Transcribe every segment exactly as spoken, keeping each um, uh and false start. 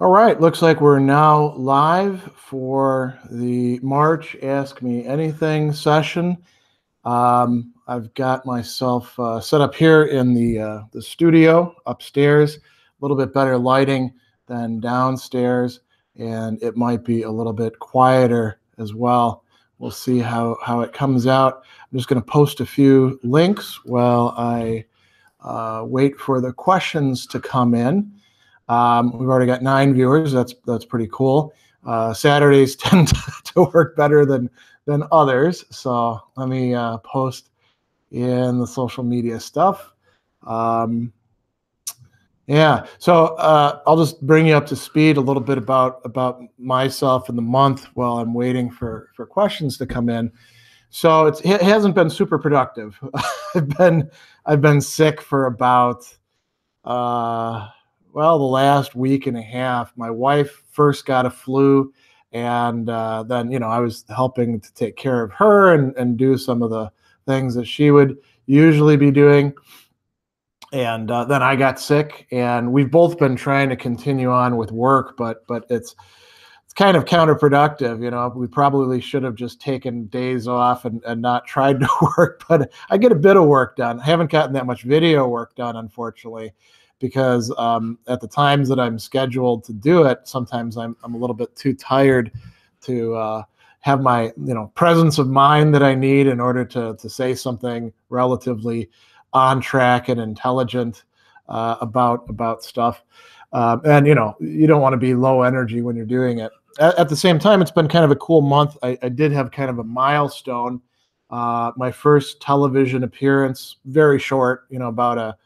All right, looks like we're now live for the March Ask Me Anything session. Um, I've got myself uh, set up here in the, uh, the studio upstairs, a little bit better lighting than downstairs, and it might be a little bit quieter as well. We'll see how, how it comes out. I'm just going to post a few links while I uh, wait for the questions to come in. Um, we've already got nine viewers. That's that's pretty cool. Uh, Saturdays tend to work better than than others. So let me uh, post in the social media stuff. Um, yeah. So uh, I'll just bring you up to speed a little bit about about myself and the month while I'm waiting for for questions to come in. So it's, it hasn't been super productive. I've been I've been sick for about. Uh, Well, the last week and a half, my wife first got a flu, and uh, then, you know, I was helping to take care of her and, and do some of the things that she would usually be doing. And uh, then I got sick, and we've both been trying to continue on with work, but but it's it's kind of counterproductive, you know. We probably should have just taken days off and, and not tried to work, but I get a bit of work done. I haven't gotten that much video work done, unfortunately, because um, at the times that I'm scheduled to do it, sometimes I'm, I'm a little bit too tired to uh, have my, you know, presence of mind that I need in order to, to say something relatively on track and intelligent uh, about, about stuff. Uh, and, you know, you don't want to be low energy when you're doing it. At, at the same time, it's been kind of a cool month. I, I did have kind of a milestone. Uh, my first television appearance, very short, you know, about a,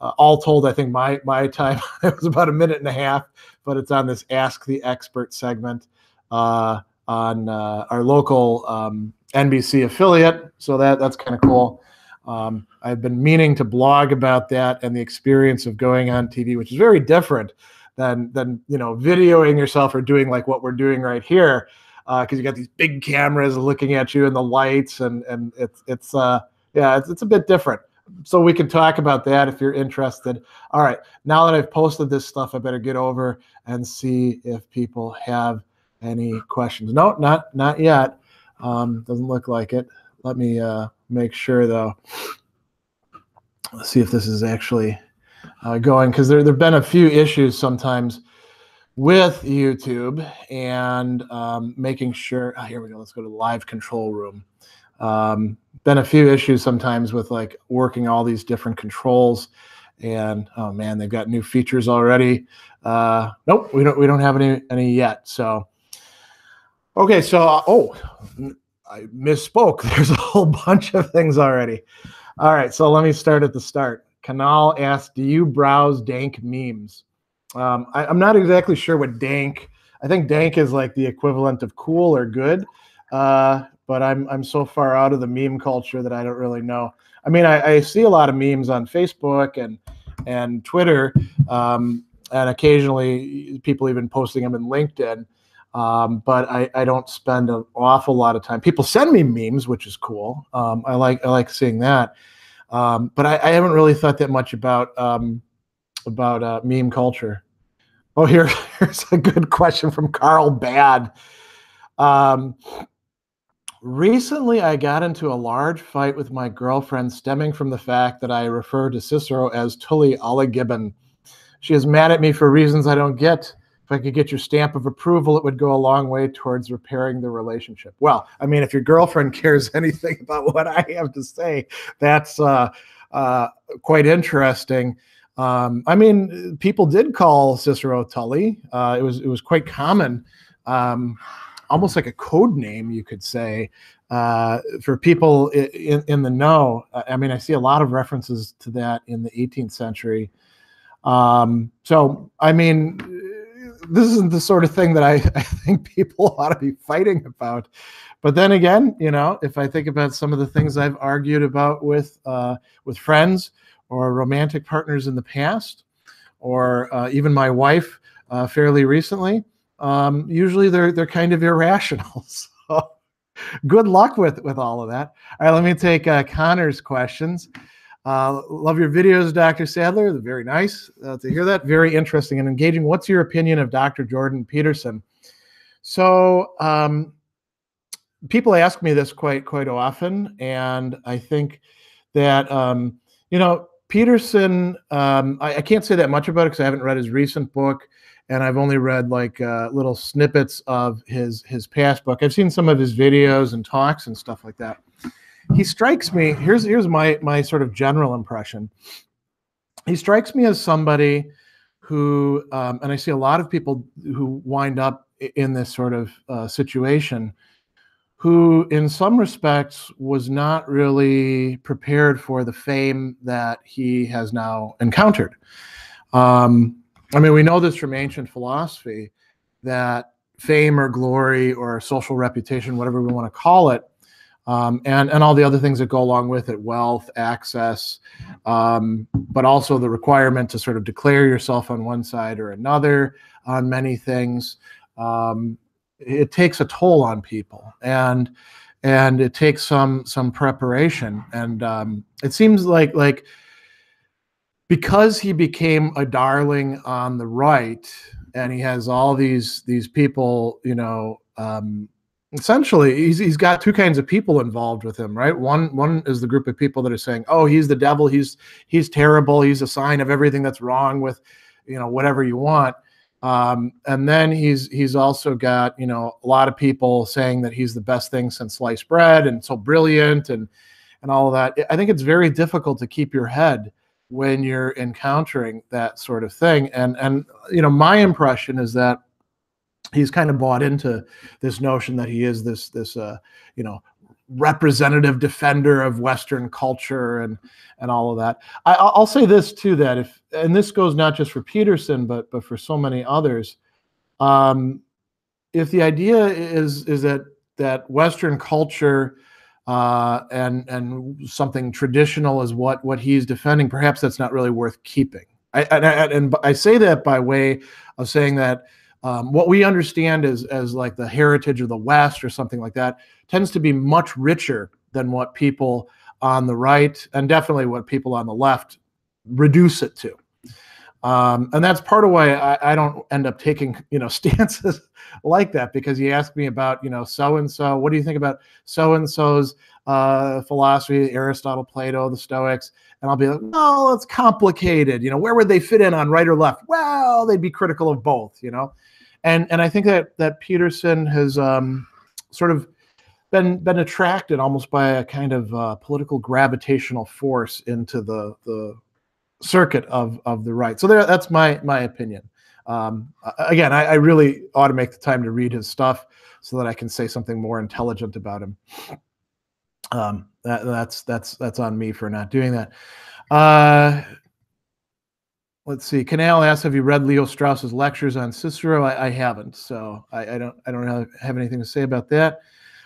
Uh, all told, I think my my time was about a minute and a half, but it's on this Ask the Expert segment uh, on uh, our local um, N B C affiliate. So that that's kind of cool. Um, I've been meaning to blog about that and the experience of going on T V, which is very different than than you know videoing yourself or doing like what we're doing right here, because uh, you got these big cameras looking at you and the lights and and it's it's uh, yeah it's it's a bit different. So we can talk about that if you're interested. All right, now that I've posted this stuff, I better get over and see if people have any questions. No, not not yet. Um, doesn't look like it. Let me uh, make sure, though. Let's see if this is actually uh, going, because there there have been a few issues sometimes with YouTube and um, making sure. Oh, here we go. Let's go to the live control room. Um, been a few issues sometimes with like working all these different controls, and oh man, they've got new features already. Uh, nope, we don't we don't have any any yet. So okay, so oh, I misspoke. There's a whole bunch of things already. All right, so let me start at the start. Kanal asks, "Do you browse dank memes?" Um, I, I'm not exactly sure what dank. I think dank is like the equivalent of cool or good. Uh, But I'm I'm so far out of the meme culture that I don't really know. I mean, I, I see a lot of memes on Facebook and and Twitter, um, and occasionally people even posting them in LinkedIn. Um, but I, I don't spend an awful lot of time. People send me memes, which is cool. Um, I like I like seeing that. Um, but I, I haven't really thought that much about um, about uh, meme culture. Oh, here, here's a good question from Carl Bad. Um, Recently, I got into a large fight with my girlfriend stemming from the fact that I refer to Cicero as Tully a la Gibbon. She is mad at me for reasons I don't get. If I could get your stamp of approval, it would go a long way towards repairing the relationship. Well, I mean, if your girlfriend cares anything about what I have to say, that's uh, uh, quite interesting. Um, I mean, people did call Cicero Tully. Uh, it was it was quite common. Um, almost like a code name, you could say, uh, for people in, in the know. I mean, I see a lot of references to that in the eighteenth century. Um, so, I mean, this isn't the sort of thing that I, I think people ought to be fighting about. But then again, you know, if I think about some of the things I've argued about with, uh, with friends or romantic partners in the past, or uh, even my wife uh, fairly recently, Um, usually they're they're kind of irrational. So good luck with with all of that. All right, let me take uh, Connor's questions. Uh, love your videos, Doctor Sadler. Very nice uh, to hear that. Very interesting and engaging. What's your opinion of Doctor Jordan Peterson? So um, people ask me this quite quite often, and I think that, um, you know, Peterson, um, I, I can't say that much about it because I haven't read his recent book, and I've only read like uh, little snippets of his his past book. I've seen some of his videos and talks and stuff like that. He strikes me, here's here's my my sort of general impression. He strikes me as somebody who, um, and I see a lot of people who wind up in this sort of uh, situation, who in some respects was not really prepared for the fame that he has now encountered. Um, I mean, we know this from ancient philosophy, that fame or glory or social reputation, whatever we want to call it, um, and, and all the other things that go along with it, wealth, access, um, but also the requirement to sort of declare yourself on one side or another on many things, um, it takes a toll on people, and and it takes some some preparation. And um, it seems like like because he became a darling on the right, and he has all these these people, you know, um, essentially he's he's got two kinds of people involved with him, right? One one is the group of people that are saying, oh, he's the devil, he's he's terrible, he's a sign of everything that's wrong with, you know, whatever you want. Um, and then he's he's also got, you know, a lot of people saying that he's the best thing since sliced bread and so brilliant and and all of that. I think it's very difficult to keep your head when you're encountering that sort of thing. And and you know, my impression is that he's kind of bought into this notion that he is this this uh, you know, representative defender of Western culture and and all of that. I, I'll say this too, that if, and this goes not just for Peterson but but for so many others, um, if the idea is is that that Western culture uh, and and something traditional is what what he's defending, perhaps that's not really worth keeping. I, and, I, and I say that by way of saying that. Um, what we understand as, as like the heritage of the West or something like that tends to be much richer than what people on the right and definitely what people on the left reduce it to. Um, and that's part of why I, I don't end up taking, you know, stances like that, because you ask me about, you know, so-and-so, what do you think about so-and-so's uh, philosophy, Aristotle, Plato, the Stoics? And I'll be like, well, it's complicated. You know, where would they fit in on right or left? Well, they'd be critical of both, you know? And and I think that that Peterson has um, sort of been been attracted almost by a kind of uh, political gravitational force into the, the circuit of of the right. So there, that's my my opinion. Um, again, I, I really ought to make the time to read his stuff so that I can say something more intelligent about him. Um, that, that's that's that's on me for not doing that. Uh, let's see. Canal asks, "Have you read Leo Strauss's lectures on Cicero?" I, I haven't, so I, I don't I don't have, have anything to say about that.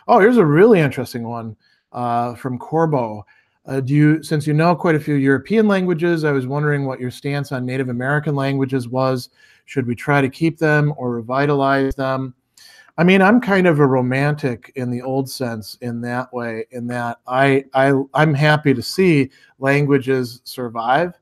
Oh, here's a really interesting one uh, from Corbo. Uh, do you, since you know quite a few European languages, I was wondering what your stance on Native American languages was. Should we try to keep them or revitalize them? I mean, I'm kind of a romantic in the old sense in that way, in that I, I, I'm happy to see languages survive.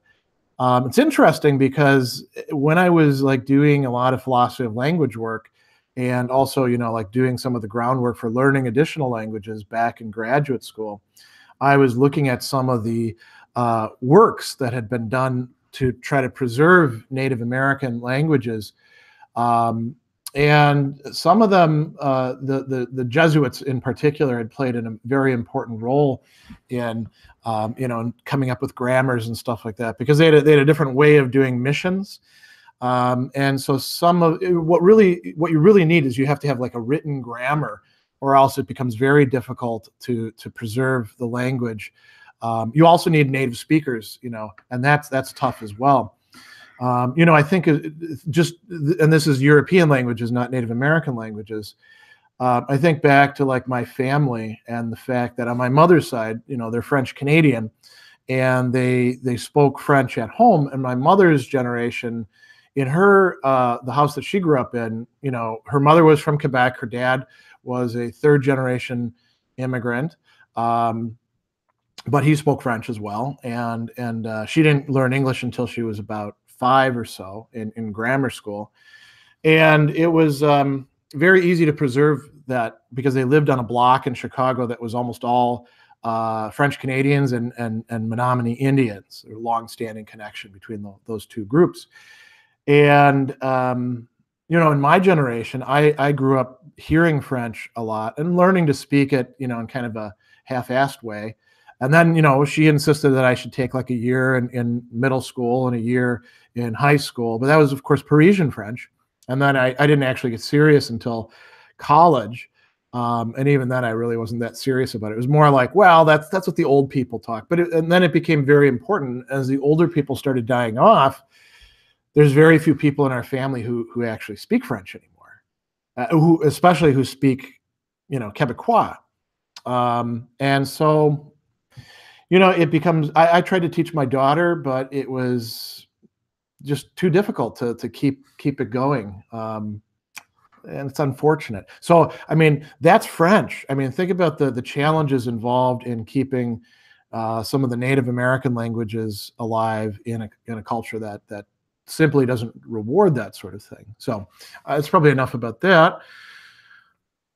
Um, it's interesting because when I was like doing a lot of philosophy of language work, and also, you know, like doing some of the groundwork for learning additional languages back in graduate school, I was looking at some of the uh, works that had been done to try to preserve Native American languages. Um, and some of them, uh, the, the, the Jesuits in particular, had played a very important role in, um, you know, in coming up with grammars and stuff like that, because they had a, they had a different way of doing missions. Um, and so some of what really, what you really need is you have to have like a written grammar, or else it becomes very difficult to to preserve the language. Um, you also need native speakers, you know, and that's that's tough as well. Um, you know, I think just, and this is European languages, not Native American languages. Uh, I think back to like my family and the fact that on my mother's side, you know, they're French Canadian, and they they spoke French at home. And my mother's generation, in her uh, the house that she grew up in, you know, her mother was from Quebec, her dad was a third generation immigrant. Um, but he spoke French as well. And, and uh, she didn't learn English until she was about five or so in, in grammar school. And it was um, very easy to preserve that because they lived on a block in Chicago that was almost all uh, French Canadians and, and, and Menominee Indians, a long-standing connection between the, those two groups. And, um, you know, in my generation, I, I grew up hearing French a lot and learning to speak it, you know, in kind of a half-assed way. And then, you know, she insisted that I should take like a year in, in middle school and a year in high school. But that was, of course, Parisian French. And then I, I didn't actually get serious until college. Um, and even then, I really wasn't that serious about it. It was more like, well, that's that's what the old people talk. But it, and then it became very important as the older people started dying off. There's very few people in our family who who actually speak French anymore, uh, who especially who speak, you know, Quebecois. Um, and so. You know, it becomes, I, I tried to teach my daughter, but it was just too difficult to, to keep, keep it going. Um, and it's unfortunate. So, I mean, that's French. I mean, think about the, the challenges involved in keeping uh, some of the Native American languages alive in a, in a culture that, that simply doesn't reward that sort of thing. So uh, it's probably enough about that.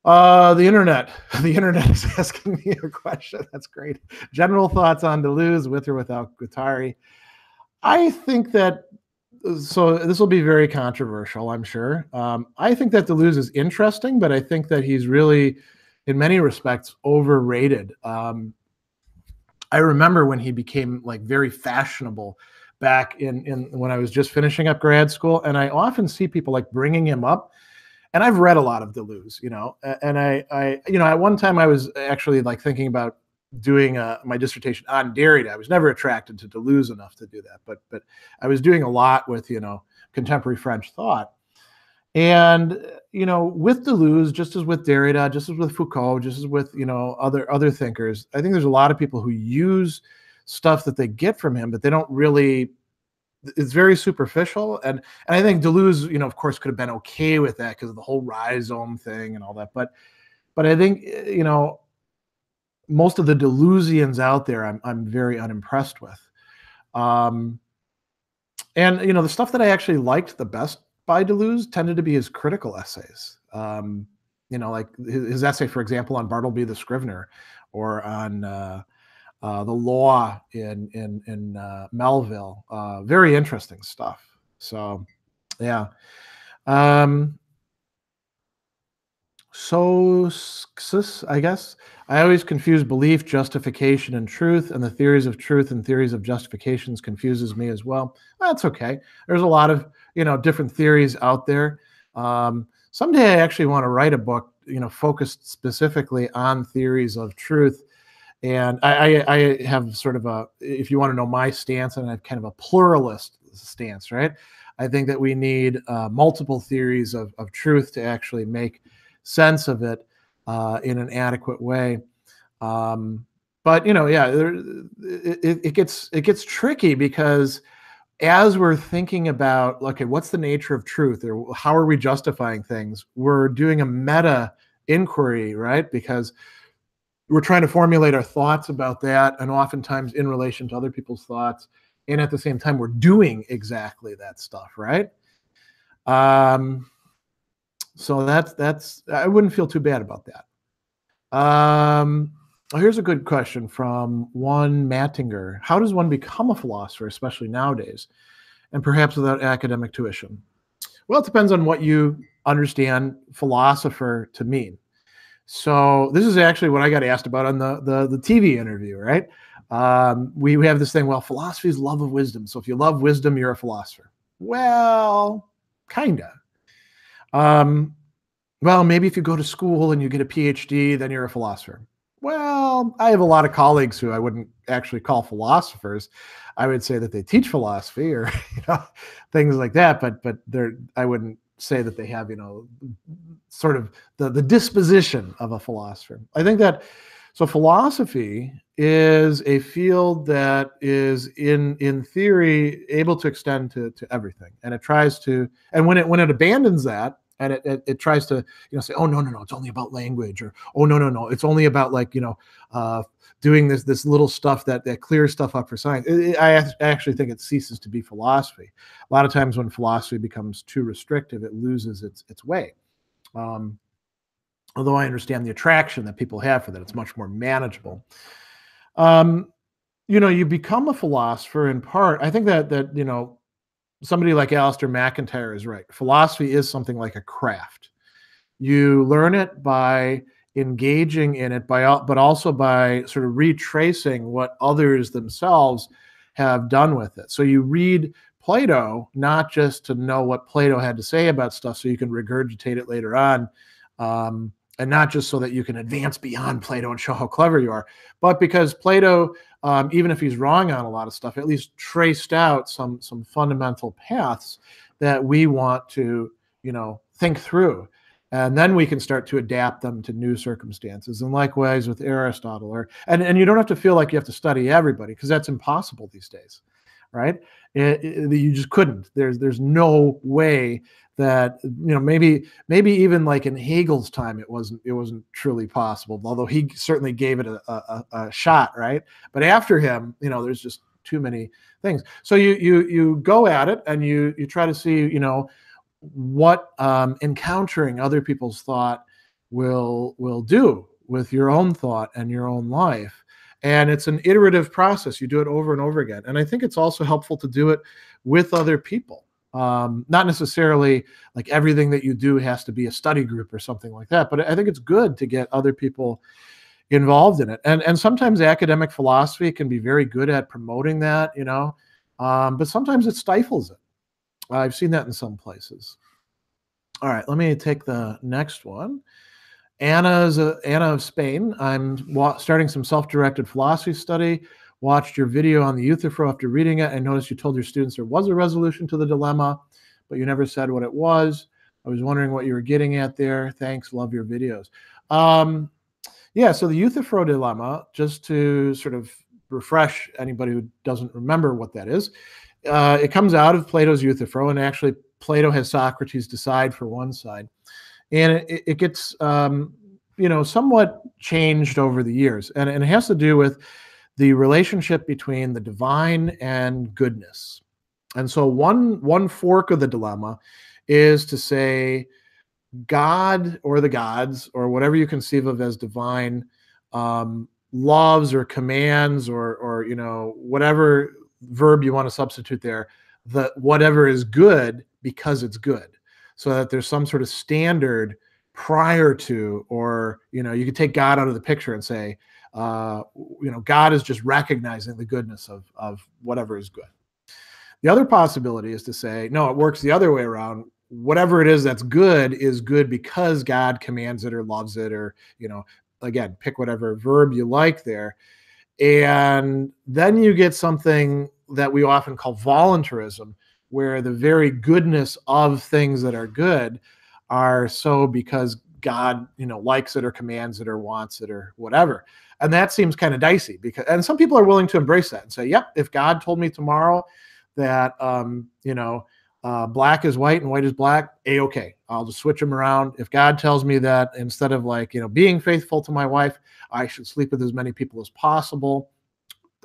Uh, the internet. The internet is asking me a question. That's great. General thoughts on Deleuze, with or without Guattari. I think that, so this will be very controversial, I'm sure. Um, I think that Deleuze is interesting, but I think that he's really, in many respects, overrated. Um, I remember when he became like very fashionable back in, in when I was just finishing up grad school, and I often see people like bringing him up. And I've read a lot of Deleuze, you know, and I, I, you know, at one time I was actually like thinking about doing a, my dissertation on Derrida. I was never attracted to Deleuze enough to do that, but but I was doing a lot with, you know, contemporary French thought. And, you know, with Deleuze, just as with Derrida, just as with Foucault, just as with, you know, other other thinkers, I think there's a lot of people who use stuff that they get from him, but they don't really. It's very superficial, and and I think Deleuze, you know, of course, could have been okay with that because of the whole rhizome thing and all that. But, but I think, you know, most of the Deleuzians out there, I'm I'm very unimpressed with. Um, and you know, the stuff that I actually liked the best by Deleuze tended to be his critical essays. Um, you know, like his, his essay, for example, on Bartleby the Scrivener, or on. Uh, Uh, the law in in in uh, Melville, uh, very interesting stuff. So, yeah. Um, so, I guess I always confuse belief, justification, and truth, and the theories of truth and theories of justifications confuses me as well. That's okay. There's a lot of you know different theories out there. Um, someday I actually want to write a book, you know, focused specifically on theories of truth. And I, I, I have sort of a, if you want to know my stance, and I have kind of a pluralist stance, right? I think that we need uh, multiple theories of, of truth to actually make sense of it uh, in an adequate way. Um, but you know, yeah, there, it, it gets it gets tricky because as we're thinking about, okay, what's the nature of truth, or how are we justifying things? We're doing a meta inquiry, right? Because we're trying to formulate our thoughts about that, and oftentimes in relation to other people's thoughts. And at the same time, we're doing exactly that stuff, right? Um, so that's, that's, I wouldn't feel too bad about that. Um, here's a good question from one Mattinger. How does one become a philosopher, especially nowadays, and perhaps without academic tuition? Well, it depends on what you understand philosopher to mean. So this is actually what I got asked about on the, the, the T V interview, right? Um, we, we have this thing, well, philosophy is love of wisdom. So if you love wisdom, you're a philosopher. Well, kind of. Um, well, maybe if you go to school and you get a P H D, then you're a philosopher. Well, I have a lot of colleagues who I wouldn't actually call philosophers. I would say that they teach philosophy or you know, things like that, but, but they're, I wouldn't say that they have, you know, sort of the, the disposition of a philosopher. I think that, so philosophy is a field that is in, in theory, able to extend to, to everything. And it tries to, and when it, when it abandons that And it, it, it tries to, you know, say, oh, no, no, no, it's only about language, or, oh, no, no, no, it's only about, like, you know, uh, doing this this little stuff that, that clears stuff up for science. It, it, I actually think it ceases to be philosophy. A lot of times when philosophy becomes too restrictive, it loses its, its way. Um, although I understand the attraction that people have for that. It's much more manageable. Um, you know, you become a philosopher in part. I think that, that you know, somebody like Alasdair MacIntyre is right. Philosophy is something like a craft. You learn it by engaging in it, by but also by sort of retracing what others themselves have done with it. So you read Plato not just to know what Plato had to say about stuff so you can regurgitate it later on, um, and not just so that you can advance beyond Plato and show how clever you are, but because Plato, um, even if he's wrong on a lot of stuff, at least traced out some some fundamental paths that we want to, you know, think through. And then we can start to adapt them to new circumstances. And likewise with Aristotle. Or, and, and you don't have to feel like you have to study everybody, because that's impossible these days, right? It, it, you just couldn't. There's, there's no way that, you know, maybe maybe even like in Hegel's time, it wasn't it wasn't truly possible, although he certainly gave it a, a, a shot, right? But after him, you know, there's just too many things. So you you you go at it and you you try to see, you know, what um, encountering other people's thought will will do with your own thought and your own life. And it's an iterative process. You do it over and over again. And I think it's also helpful to do it with other people. Um, not necessarily like everything that you do has to be a study group or something like that, but I think it's good to get other people involved in it. And, and sometimes academic philosophy can be very good at promoting that, you know, um, but sometimes it stifles it. I've seen that in some places. All right, let me take the next one. Anna's uh, Anna of Spain. I'm wa starting some self-directed philosophy study. Watched your video on the Euthyphro after reading it. I noticed you told your students there was a resolution to the dilemma, but you never said what it was. I was wondering what you were getting at there. Thanks, love your videos. Um, yeah, so the Euthyphro dilemma, just to sort of refresh anybody who doesn't remember what that is, uh, it comes out of Plato's Euthyphro, and actually Plato has Socrates decide for one side. And it, it gets, um, you know, somewhat changed over the years. And, and it has to do with the relationship between the divine and goodness. And so one, one fork of the dilemma is to say God or the gods or whatever you conceive of as divine um, loves or commands or, or, you know, whatever verb you want to substitute there, the whatever is good because it's good. So that there's some sort of standard prior to, or, you know, you could take God out of the picture and say, Uh, you know, God is just recognizing the goodness of, of whatever is good. The other possibility is to say, no, it works the other way around. Whatever it is that's good is good because God commands it or loves it, or, you know, again, pick whatever verb you like there. And then you get something that we often call voluntarism, where the very goodness of things that are good are so because God, you know, likes it or commands it or wants it or whatever. And that seems kind of dicey, because, and some people are willing to embrace that and say, yep, if God told me tomorrow that, um, you know, uh, black is white and white is black, A-okay, I'll just switch them around. If God tells me that instead of, like, you know, being faithful to my wife, I should sleep with as many people as possible,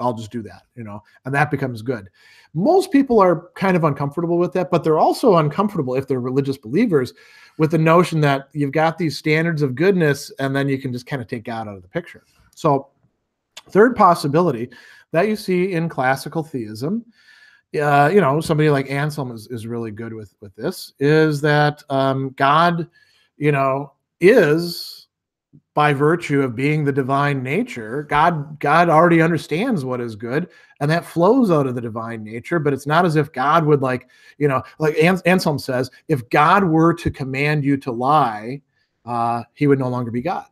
I'll just do that, you know, and that becomes good. Most people are kind of uncomfortable with that, but they're also uncomfortable, if they're religious believers, with the notion that you've got these standards of goodness and then you can just kind of take God out of the picture. So third possibility that you see in classical theism, uh, you know, somebody like Anselm is, is really good with, with this, is that um, God, you know, is, by virtue of being the divine nature, God, God already understands what is good, and that flows out of the divine nature. But it's not as if God would, like, you know, like Anselm says, if God were to command you to lie, uh, he would no longer be God.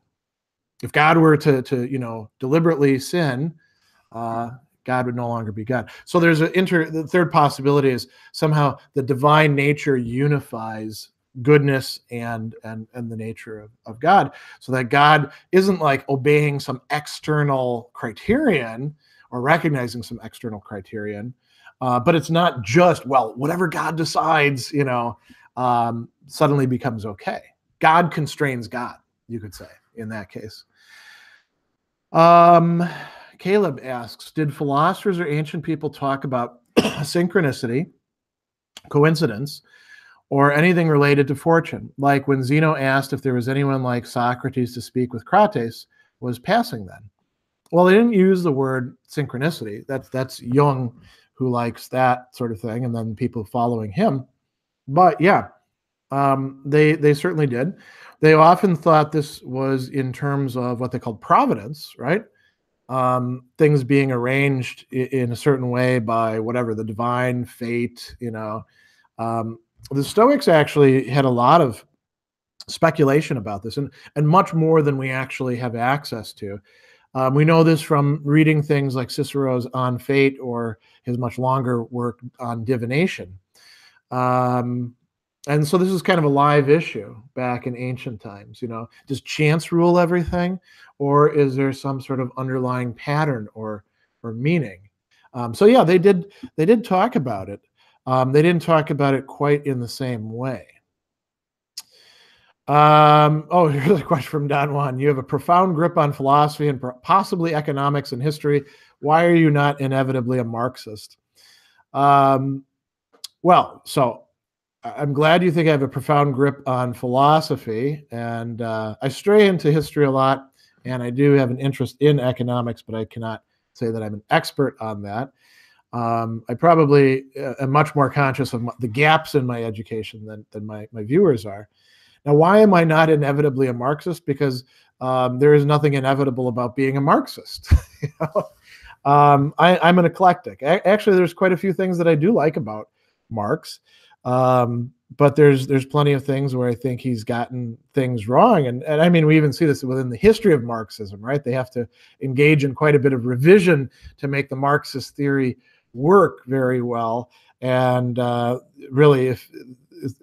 If God were to, to you know, deliberately sin, uh, God would no longer be God. So there's an inter. The third possibility is somehow the divine nature unifies goodness and and and the nature of, of God, so that God isn't, like, obeying some external criterion or recognizing some external criterion, uh, but it's not just, well, whatever God decides, you know, um, suddenly becomes okay. God constrains God, you could say, in that case. Um, Caleb asks, did philosophers or ancient people talk about synchronicity, coincidence, or anything related to fortune? Like when Zeno asked if there was anyone like Socrates to speak with Crates, was passing then? Well, they didn't use the word synchronicity. That's, that's Jung who likes that sort of thing, and then people following him. But yeah, um, they, they certainly did. They often thought this was in terms of what they called providence, right? Um, things being arranged in, in a certain way by whatever, the divine fate, you know. Um, the Stoics actually had a lot of speculation about this, and, and much more than we actually have access to. Um, we know this from reading things like Cicero's On Fate or his much longer work on divination. Um, and so this is kind of a live issue back in ancient times, you know. Does chance rule everything, or is there some sort of underlying pattern or, or meaning? Um, so yeah, they did, they did talk about it. Um, they didn't talk about it quite in the same way. Um, oh, here's a question from Don Juan. You have a profound grip on philosophy and possibly economics and history. Why are you not inevitably a Marxist? Um, well, so I'm glad you think I have a profound grip on philosophy, and uh, I stray into history a lot, and I do have an interest in economics, but I cannot say that I'm an expert on that. Um, I probably am much more conscious of the gaps in my education than, than my, my viewers are. Now, why am I not inevitably a Marxist? Because um, there is nothing inevitable about being a Marxist. You know? um, I, I'm an eclectic. I, actually, there's quite a few things that I do like about Marx, um, but there's there's plenty of things where I think he's gotten things wrong. And, and I mean, we even see this within the history of Marxism, right? They have to engage in quite a bit of revision to make the Marxist theory work very well. And uh, really, if...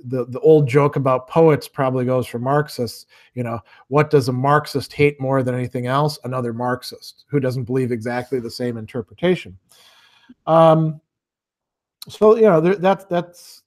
The, the old joke about poets probably goes for Marxists. You know, what does a Marxist hate more than anything else? Another Marxist who doesn't believe exactly the same interpretation. Um, so, you know, there, that, that's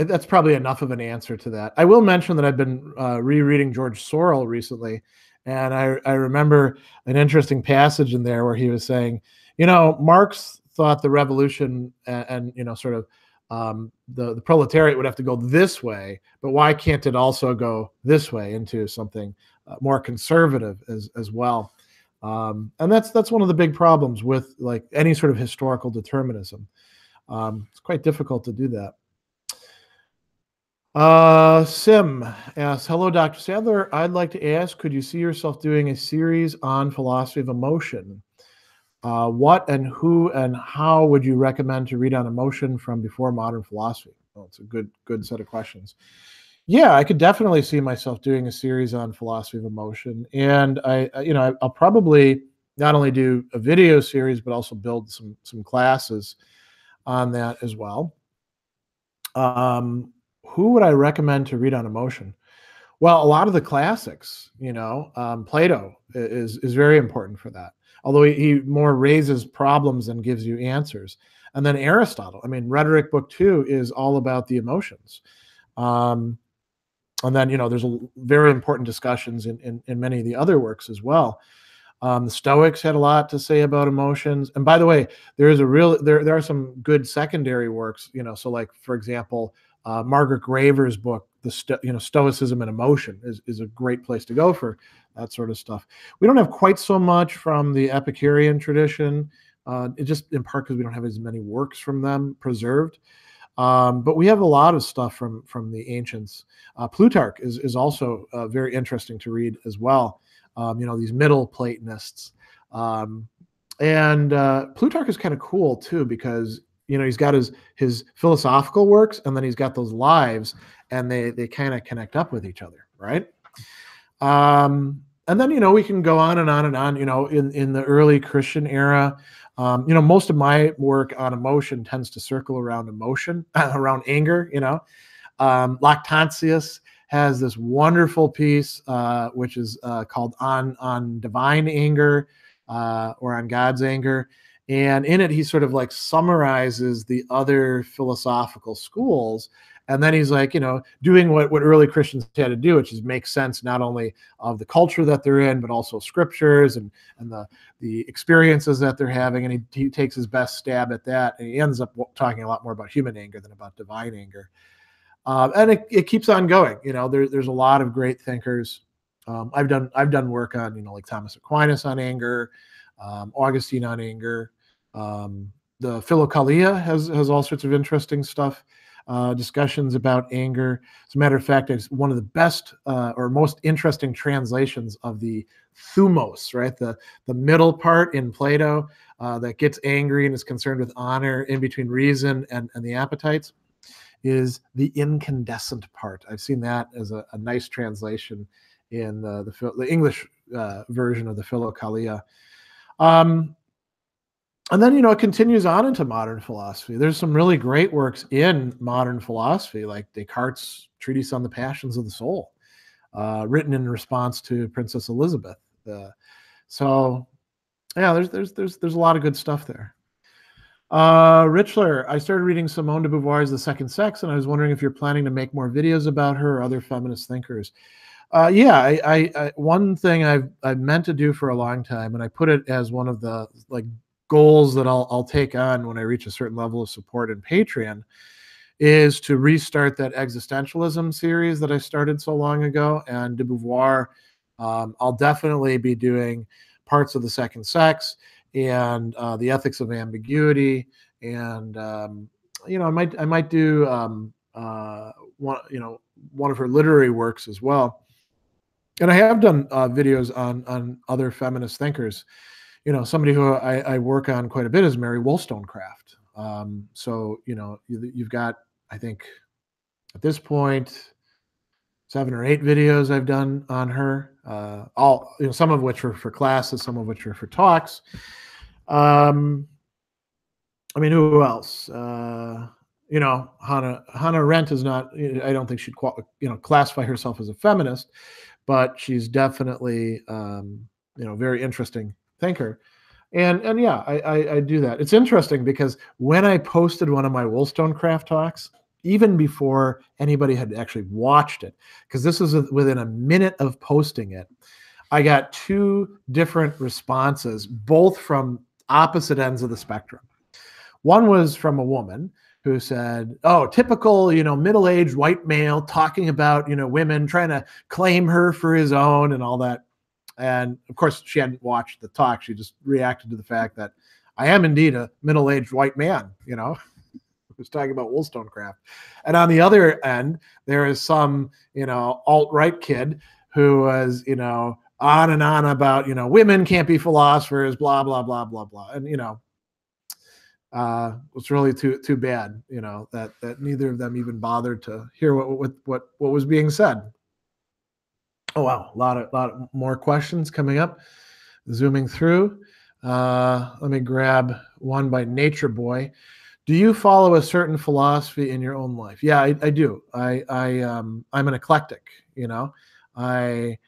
that's probably enough of an answer to that. I will mention that I've been uh, rereading George Sorrell recently, and I, I remember an interesting passage in there where he was saying, you know, Marx thought the revolution and, and you know, sort of Um, the, the proletariat would have to go this way, but why can't it also go this way into something uh, more conservative as, as well? Um, and that's that's one of the big problems with like any sort of historical determinism. Um, it's quite difficult to do that. Uh, Sim asks, hello, Doctor Sadler. I'd like to ask, could you see yourself doing a series on philosophy of emotion? Uh, what and who and how would you recommend to read on emotion from before modern philosophy? Well, it's a good, good set of questions. Yeah, I could definitely see myself doing a series on philosophy of emotion, and I, you know, I'll probably not only do a video series but also build some some classes on that as well. Um, who would I recommend to read on emotion? Well, a lot of the classics, you know, um, Plato is is very important for that. Although he, he more raises problems than gives you answers. And then Aristotle, I mean, Rhetoric Book Two is all about the emotions. Um, and then, you know, there's a, very important discussions in, in, in many of the other works as well. Um, the Stoics had a lot to say about emotions. And by the way, there is a real, there, there are some good secondary works, you know, so like, for example, uh, Margaret Graver's book, The Sto you know, Stoicism and Emotion is, is a great place to go for that sort of stuff. We don't have quite so much from the Epicurean tradition, uh, it just in part because we don't have as many works from them preserved. Um, but we have a lot of stuff from, from the ancients. Uh, Plutarch is, is also uh, very interesting to read as well. Um, you know, these Middle Platonists. Um, and uh, Plutarch is kind of cool too because you know, he's got his, his philosophical works, and then he's got those lives, and they, they kind of connect up with each other, right? Um, and then, you know, we can go on and on and on, you know, in, in the early Christian era. Um, you know, most of my work on emotion tends to circle around emotion, around anger, you know. Um, Lactantius has this wonderful piece, uh, which is uh, called On, on Divine Anger, uh, or On God's Anger. And in it, he sort of like summarizes the other philosophical schools And then he's like, you know, doing what, what early Christians had to do, which is make sense not only of the culture that they're in, but also scriptures and, and the, the experiences that they're having. And he, he takes his best stab at that. And he ends up talking a lot more about human anger than about divine anger. Uh, and it, it keeps on going. You know, there, there's a lot of great thinkers. Um, I've done I've done work on, you know, like Thomas Aquinas on anger, um, Augustine on anger. Um, the Philokalia has, has all sorts of interesting stuff, uh, discussions about anger. As a matter of fact, it's one of the best uh, or most interesting translations of the thumos, right? The, the middle part in Plato uh, that gets angry and is concerned with honor in between reason and, and the appetites is the incandescent part. I've seen that as a, a nice translation in uh, the, the English uh, version of the Philokalia. Um, And then, you know, it continues on into modern philosophy. There's some really great works in modern philosophy, like Descartes' Treatise on the Passions of the Soul, uh, written in response to Princess Elizabeth. Uh, so, yeah, there's there's there's there's a lot of good stuff there. Uh, Richler, I started reading Simone de Beauvoir's The Second Sex, and I was wondering if you're planning to make more videos about her or other feminist thinkers. Uh, yeah, I, I, I one thing I've I meant to do for a long time, and I put it as one of the like. goals that I'll, I'll take on when I reach a certain level of support in Patreon is to restart that existentialism series that I started so long ago. And de Beauvoir, um, I'll definitely be doing parts of The Second Sex and uh, the ethics of ambiguity. And, um, you know, I might, I might do, um, uh, one, you know, one of her literary works as well. And I have done uh, videos on, on other feminist thinkers. You know, somebody who I, I work on quite a bit is Mary Wollstonecraft. Um, so, you know, you, you've got, I think, at this point, seven or eight videos I've done on her. Uh, all, you know, some of which are for classes, some of which are for talks. Um, I mean, who else? Uh, you know, Hannah Hannah Arendt is not. I don't think she'd you know classify herself as a feminist, but she's definitely um, you know very interesting thinker. And, and yeah, I, I, I do that. It's interesting because when I posted one of my Wollstonecraft talks, even before anybody had actually watched it, because this was within a minute of posting it, I got two different responses, both from opposite ends of the spectrum. One was from a woman who said, oh, typical, you know, middle-aged white male talking about, you know, women, trying to claim her for his own and all that. And of course, she hadn't watched the talk. She just reacted to the fact that I am indeed a middle-aged white man, you know, who's talking about Wollstonecraft. And on the other end, there is some, you know, alt-right kid who was, you know, on and on about, you know, women can't be philosophers, blah, blah, blah, blah, blah. And, you know, uh, it's really too too bad, you know, that that neither of them even bothered to hear what what what, what was being said. Oh, wow. A lot of, lot of more questions coming up, zooming through. Uh, let me grab one by Nature Boy. Do you follow a certain philosophy in your own life? Yeah, I, I do. I, I, um, I'm an eclectic, you know. I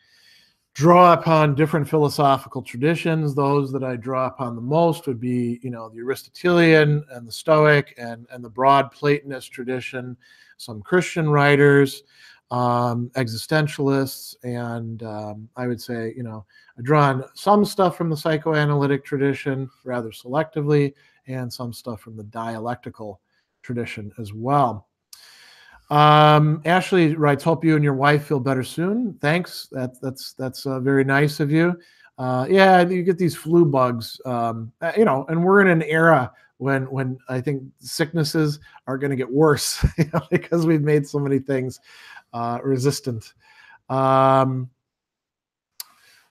draw upon different philosophical traditions. Those that I draw upon the most would be, you know, the Aristotelian and the Stoic and, and the broad Platonist tradition, some Christian writers, um existentialists, and um I would say, you know, I draw on some stuff from the psychoanalytic tradition rather selectively and some stuff from the dialectical tradition as well. um Ashley writes, hope you and your wife feel better soon. Thanks. That that's that's uh, very nice of you. Uh yeah, you get these flu bugs, um you know, and we're in an era when when I think sicknesses are going to get worse, you know, because we've made so many things uh, resistant. Um,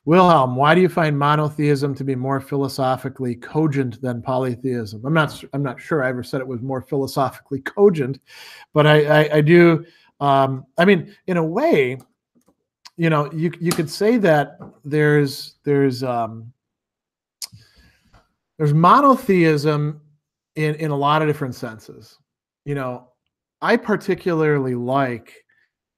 Wilhelm, why do you find monotheism to be more philosophically cogent than polytheism? I'm not I'm not sure I ever said it was more philosophically cogent, but I I, I do. Um, I mean, in a way, you know, you you could say that there's there's um, there's monotheism in, in a lot of different senses. You know, I particularly like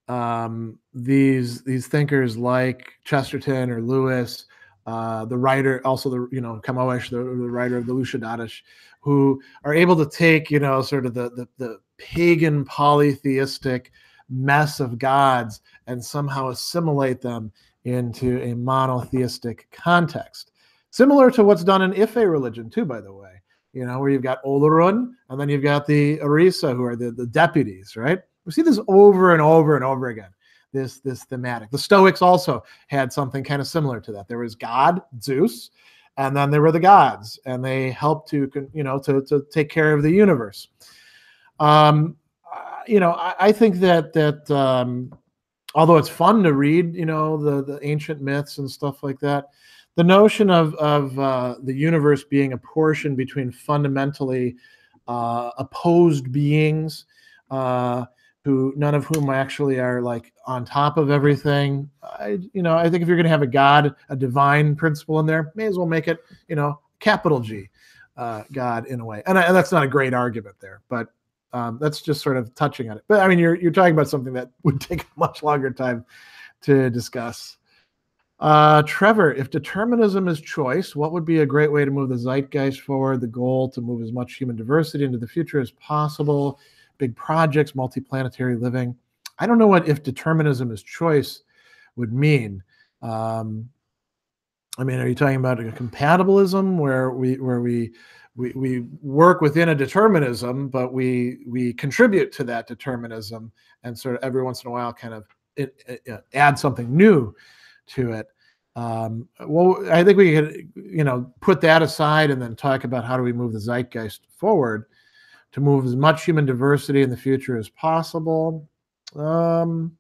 um, these these thinkers like Chesterton or Lewis, uh, the writer, also the, you know, Kamoesch, the, the writer of the Lucidatus, who are able to take, you know, sort of the, the, the pagan polytheistic mess of gods and somehow assimilate them into a monotheistic context. Similar to what's done in Ife religion too, by the way, you know, where you've got Olorun and then you've got the Orisa, who are the, the deputies, right? We see this over and over and over again, this, this thematic. The Stoics also had something kind of similar to that. There was God, Zeus, and then there were the gods, and they helped to, you know, to, to take care of the universe. Um, you know, I, I think that, that um, although it's fun to read, you know, the, the ancient myths and stuff like that, the notion of, of uh, the universe being a portion between fundamentally uh, opposed beings, uh, who none of whom actually are like on top of everything. I, you know, I think if you're going to have a God, a divine principle in there, may as well make it, you know, capital G, uh, God in a way. And, I, and that's not a great argument there, but um, that's just sort of touching on it. But I mean, you're, you're talking about something that would take a much longer time to discuss. Uh, Trevor, if determinism is choice, what would be a great way to move the zeitgeist forward? The goal to move as much human diversity into the future as possible. Big projects, multiplanetary living. I don't know what if determinism is choice would mean. Um, I mean, are you talking about a compatibilism where we where we we we work within a determinism, but we we contribute to that determinism and sort of every once in a while kind of it, it, it add something new to it? Um, well, I think we could, you know, put that aside and then talk about how do we move the zeitgeist forward to move as much human diversity in the future as possible. Um,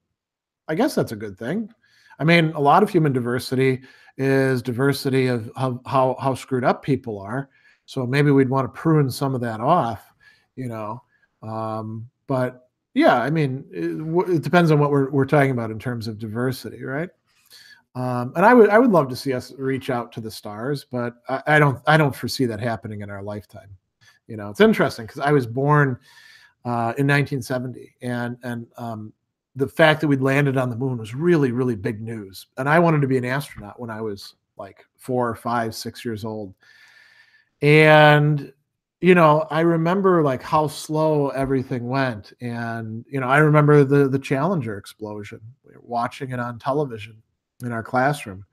I guess that's a good thing. I mean, a lot of human diversity is diversity of how, how, how screwed up people are. So maybe we'd want to prune some of that off, you know. Um, but yeah, I mean, it, it depends on what we're, we're talking about in terms of diversity, right? Um, and I would I would love to see us reach out to the stars, but I, I don't I don't foresee that happening in our lifetime. You know, it's interesting because I was born uh, in nineteen seventy, and and um, the fact that we'd landed on the moon was really, really big news. And I wanted to be an astronaut when I was like four or five, six years old. And you know, I remember like how slow everything went, and you know, I remember the the Challenger explosion. We were watching it on television in our classroom,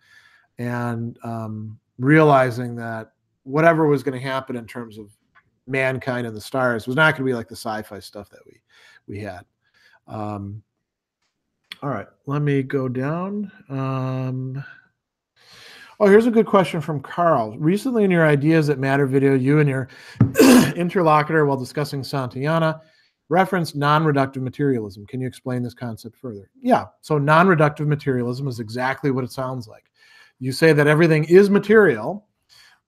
and um, realizing that whatever was going to happen in terms of mankind and the stars was not going to be like the sci-fi stuff that we we had. Um, all right, let me go down. Um, oh, here's a good question from Carl. Recently in your Ideas That Matter video, you and your interlocutor, while discussing Santayana, referenced non-reductive materialism. Can you explain this concept further? Yeah, so non-reductive materialism is exactly what it sounds like. You say that everything is material,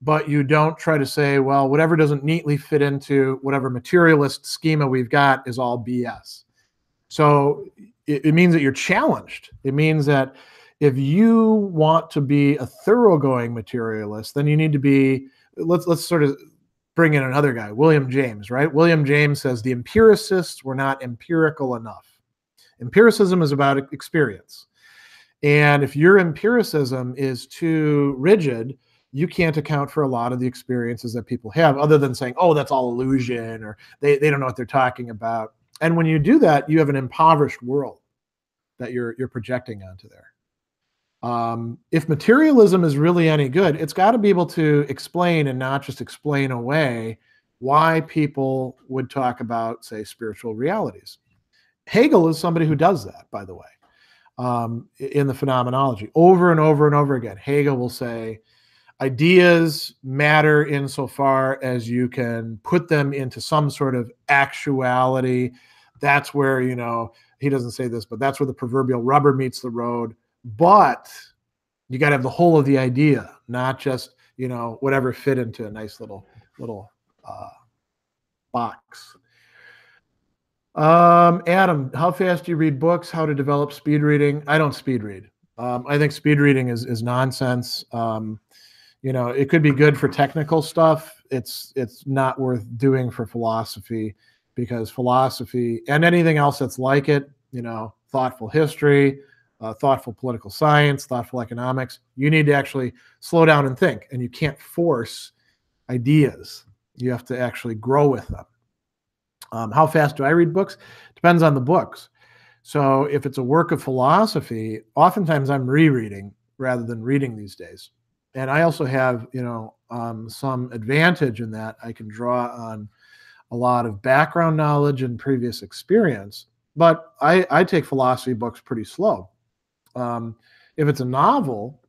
but you don't try to say, well, whatever doesn't neatly fit into whatever materialist schema we've got is all B S. So it, it means that you're challenged. It means that if you want to be a thoroughgoing materialist, then you need to be, let's, let's sort of bring in another guy, William James, right? William James says the empiricists were not empirical enough. Empiricism is about experience. And if your empiricism is too rigid, you can't account for a lot of the experiences that people have, other than saying, oh, that's all illusion, or they, they don't know what they're talking about. And when you do that, you have an impoverished world that you're, you're projecting onto there. Um, if materialism is really any good, it's got to be able to explain and not just explain away why people would talk about, say, spiritual realities. Hegel is somebody who does that, by the way, um, in the phenomenology. Over and over and over again, Hegel will say, ideas matter insofar as you can put them into some sort of actuality. That's where, you know, he doesn't say this, but that's where the proverbial rubber meets the road. But you got to have the whole of the idea, not just, you know, whatever fit into a nice little, little uh, box. Um, Adam, how fast do you read books? How to develop speed reading? I don't speed read. Um, I think speed reading is, is nonsense. Um, You know, it could be good for technical stuff. It's it's not worth doing for philosophy, because philosophy and anything else that's like it, you know, thoughtful history, uh, thoughtful political science, thoughtful economics, you need to actually slow down and think. And you can't force ideas. You have to actually grow with them. Um, how fast do I read books? Depends on the books. So if it's a work of philosophy, oftentimes I'm rereading rather than reading these days. And I also have, you know, um, some advantage in that I can draw on a lot of background knowledge and previous experience. But I, I take philosophy books pretty slow. Um, if it's a novel,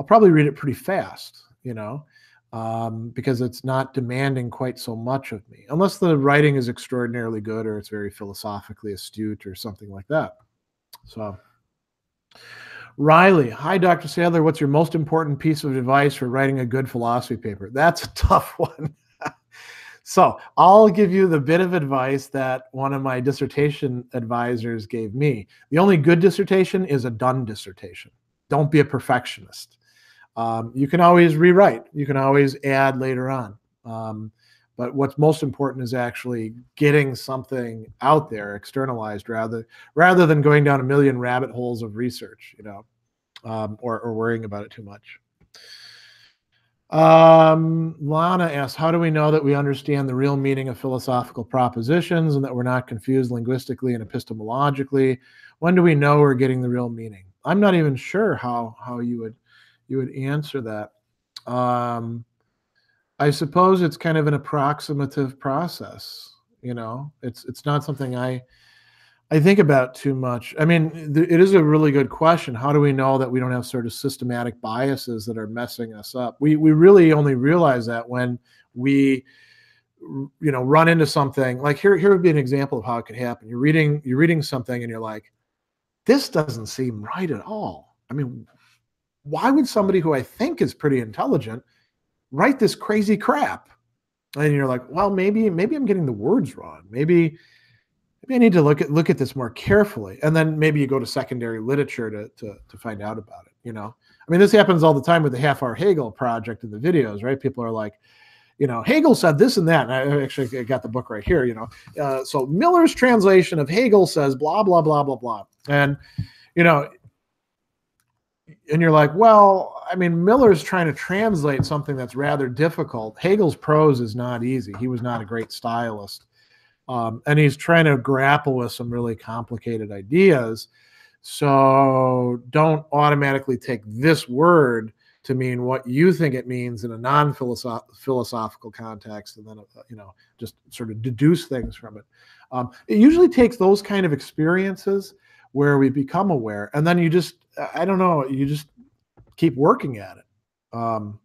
I'll probably read it pretty fast, you know, um, because it's not demanding quite so much of me, unless the writing is extraordinarily good or it's very philosophically astute or something like that. So, Riley, hi, Doctor Sadler. What's your most important piece of advice for writing a good philosophy paper? That's a tough one. So I'll give you the bit of advice that one of my dissertation advisors gave me. The only good dissertation is a done dissertation. Don't be a perfectionist. Um, you can always rewrite. You can always add later on. Um, but what's most important is actually getting something out there, externalized, rather rather than going down a million rabbit holes of research, you know, um, or, or worrying about it too much. Um, Lana asks, how do we know that we understand the real meaning of philosophical propositions and that we're not confused linguistically and epistemologically? When do we know we're getting the real meaning? I'm not even sure how, how you would, you would answer that. Um, I suppose it's kind of an approximative process, you know, it's, it's not something I, I think about too much. I mean, th- it is a really good question. How do we know that we don't have sort of systematic biases that are messing us up? We, we really only realize that when we, you know, run into something like here, here would be an example of how it could happen. You're reading, you're reading something and you're like, this doesn't seem right at all. I mean, why would somebody who I think is pretty intelligent write this crazy crap? And you're like, well, maybe, maybe I'm getting the words wrong. Maybe, Maybe I need to look at look at this more carefully, and then maybe you go to secondary literature to to, to find out about it. You know, I mean, this happens all the time with the half-hour Hegel project in the videos, right? People are like, you know, Hegel said this and that. And I actually got the book right here. You know, uh, so Miller's translation of Hegel says blah blah blah blah blah, and you know, and you're like, well, I mean, Miller's trying to translate something that's rather difficult. Hegel's prose is not easy. He was not a great stylist. Um, and he's trying to grapple with some really complicated ideas. So don't automatically take this word to mean what you think it means in a non-philosophical context, and then, you know, just sort of deduce things from it. Um, it usually takes those kind of experiences where we become aware, and then you just, I don't know, you just keep working at it. Um,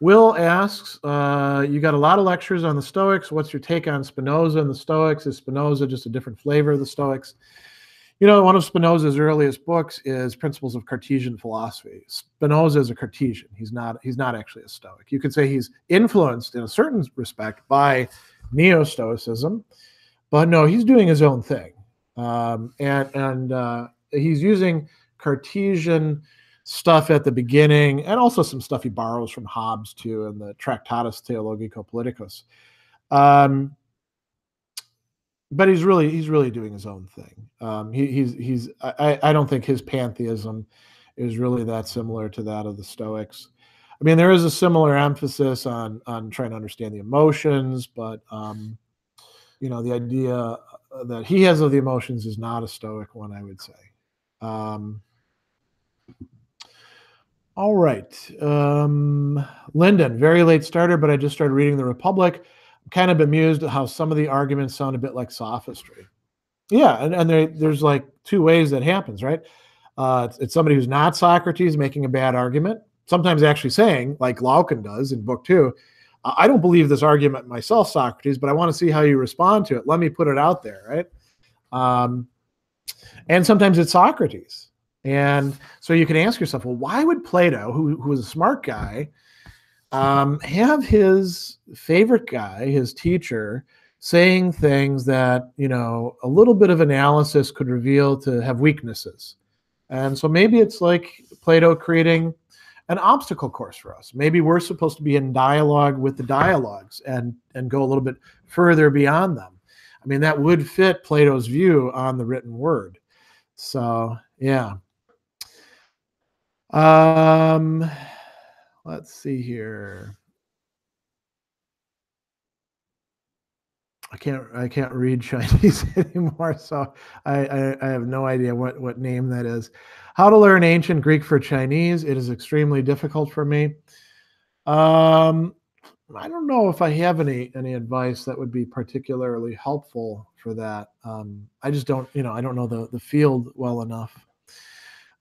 Will asks, uh, you got a lot of lectures on the Stoics. What's your take on Spinoza and the Stoics? Is Spinoza just a different flavor of the Stoics? You know, one of Spinoza's earliest books is Principles of Cartesian Philosophy. Spinoza is a Cartesian. He's not, he's not actually a Stoic. You could say he's influenced in a certain respect by Neo-Stoicism, but no, he's doing his own thing. Um, and and uh, he's using Cartesian stuff at the beginning, and also some stuff he borrows from Hobbes too, and the Tractatus Theologico-Politicus. Um, but he's really he's really doing his own thing. Um, he, he's he's I, I don't think his pantheism is really that similar to that of the Stoics. I mean, there is a similar emphasis on on trying to understand the emotions, but um, you know, the idea that he has of the emotions is not a Stoic one, I would say. Um, All right. Um, Lyndon, very late starter, but I just started reading The Republic. I'm kind of bemused at how some of the arguments sound a bit like sophistry. Yeah, and, and there, there's like two ways that happens, right? Uh, it's, it's somebody who's not Socrates making a bad argument, sometimes actually saying, like Glaucon does in book two, I don't believe this argument myself, Socrates, but I want to see how you respond to it. Let me put it out there, right? Um, and sometimes it's Socrates. And so you can ask yourself, well, why would Plato, who, who was a smart guy, um, have his favorite guy, his teacher, saying things that, you know, a little bit of analysis could reveal to have weaknesses? And so maybe it's like Plato creating an obstacle course for us. Maybe we're supposed to be in dialogue with the dialogues and, and go a little bit further beyond them. I mean, that would fit Plato's view on the written word. So, yeah. Um, let's see here. I can't I can't read Chinese anymore, so I, I, I have no idea what, what name that is. How to learn ancient Greek for Chinese. It is extremely difficult for me. Um, I don't know if I have any any advice that would be particularly helpful for that. Um, I just don't, you know, I don't know the, the field well enough.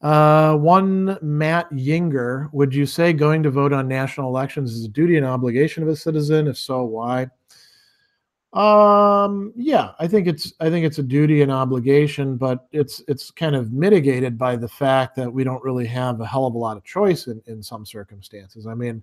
Uh, one Matt Yinger, would you say going to vote on national elections is a duty and obligation of a citizen? If so, why? Um, yeah, I think it's, I think it's a duty and obligation, but it's, it's kind of mitigated by the fact that we don't really have a hell of a lot of choice in, in some circumstances. I mean,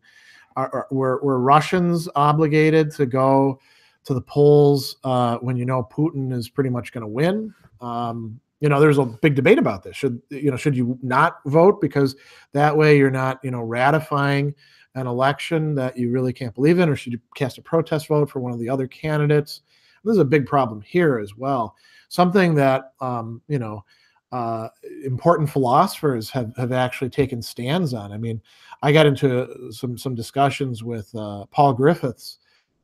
are, are, were, were Russians obligated to go to the polls, uh, when, you know, Putin is pretty much going to win? Um, you know, there's a big debate about this. Should, you know, should you not vote? Because that way you're not, you know, ratifying an election that you really can't believe in, or should you cast a protest vote for one of the other candidates? This is a big problem here as well. Something that um, you know, uh, important philosophers have have actually taken stands on. I mean, I got into some some discussions with uh, Paul Griffiths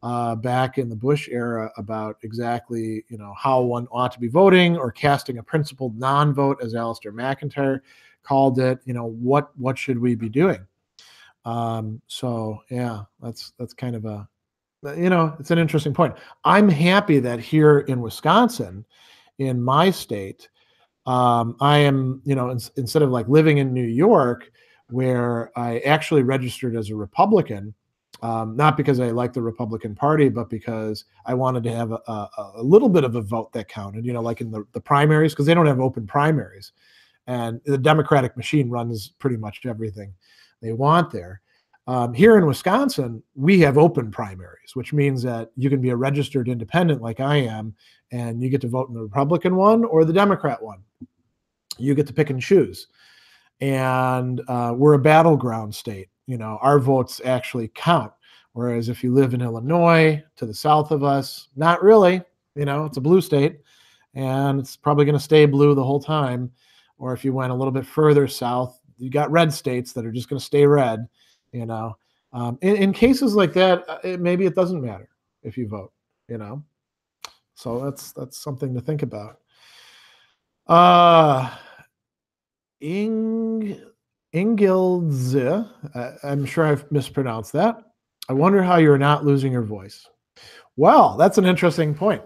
uh, back in the Bush era about exactly, you know, how one ought to be voting, or casting a principled non-vote, as Alasdair MacIntyre called it. You know, what what should we be doing? Um, so yeah, that's, that's kind of a, you know, it's an interesting point. I'm happy that here in Wisconsin, in my state, um, I am, you know, in, instead of like living in New York, where I actually registered as a Republican, um, not because I like the Republican Party, but because I wanted to have a, a, a little bit of a vote that counted, you know, like in the, the primaries, because they don't have open primaries, and the Democratic machine runs pretty much everything they want there. Um, here in Wisconsin, we have open primaries, which means that you can be a registered independent like I am, and you get to vote in the Republican one or the Democrat one. You get to pick and choose. And uh, we're a battleground state. You know, our votes actually count. Whereas if you live in Illinois, to the south of us, not really. You know, it's a blue state, and it's probably going to stay blue the whole time. Or if you went a little bit further south, you got red states that are just going to stay red, you know. Um, in, in cases like that, it, maybe it doesn't matter if you vote, you know. So that's that's something to think about. Uh, Ing Ingildze, I, I'm sure I've mispronounced that. I wonder how you're not losing your voice. Well, that's an interesting point.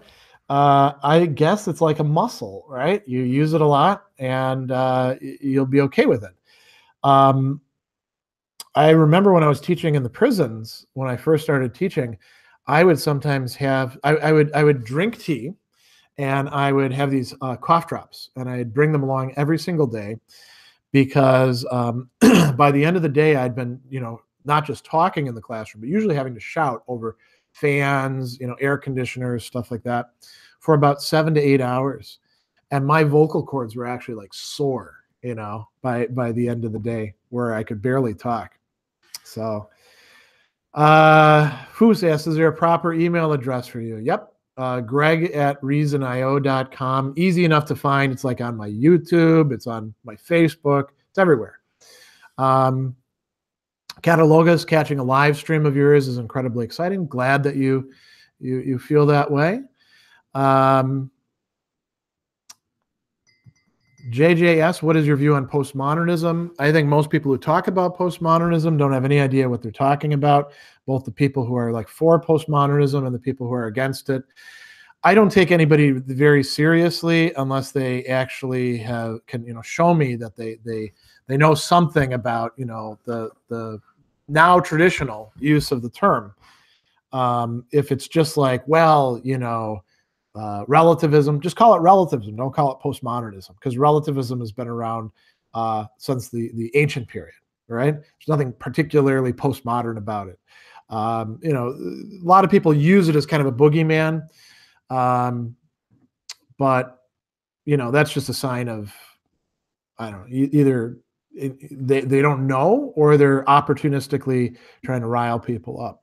Uh, I guess it's like a muscle, right? You use it a lot, and uh, you'll be okay with it. Um, I remember when I was teaching in the prisons, when I first started teaching, I would sometimes have, I, I would, I would drink tea, and I would have these uh, cough drops, and I'd bring them along every single day, because um, by the end of the day, I'd been, you know, not just talking in the classroom, but usually having to shout over fans, you know, air conditioners, stuff like that, for about seven to eight hours. And my vocal cords were actually like sore, you know, by, by the end of the day, where I could barely talk. So, uh, Foos asks, is there a proper email address for you? Yep. Uh, Greg at reason i o dot com. Easy enough to find. It's like on my YouTube. It's on my Facebook. It's everywhere. Um, Catalogus, catching a live stream of yours is incredibly exciting. Glad that you, you, you feel that way. Um, J J S, what is your view on postmodernism? I think most people who talk about postmodernism don't have any idea what they're talking about, both the people who are like for postmodernism and the people who are against it. I don't take anybody very seriously unless they actually have, can, you know, show me that they they they know something about, you know, the the now traditional use of the term. Um, if it's just like, well, you know, Uh, relativism, just call it relativism. Don't call it postmodernism, because relativism has been around uh, since the, the ancient period, right? There's nothing particularly postmodern about it. Um, you know, a lot of people use it as kind of a boogeyman, um, but, you know, that's just a sign of, I don't know, either they, they don't know, or they're opportunistically trying to rile people up.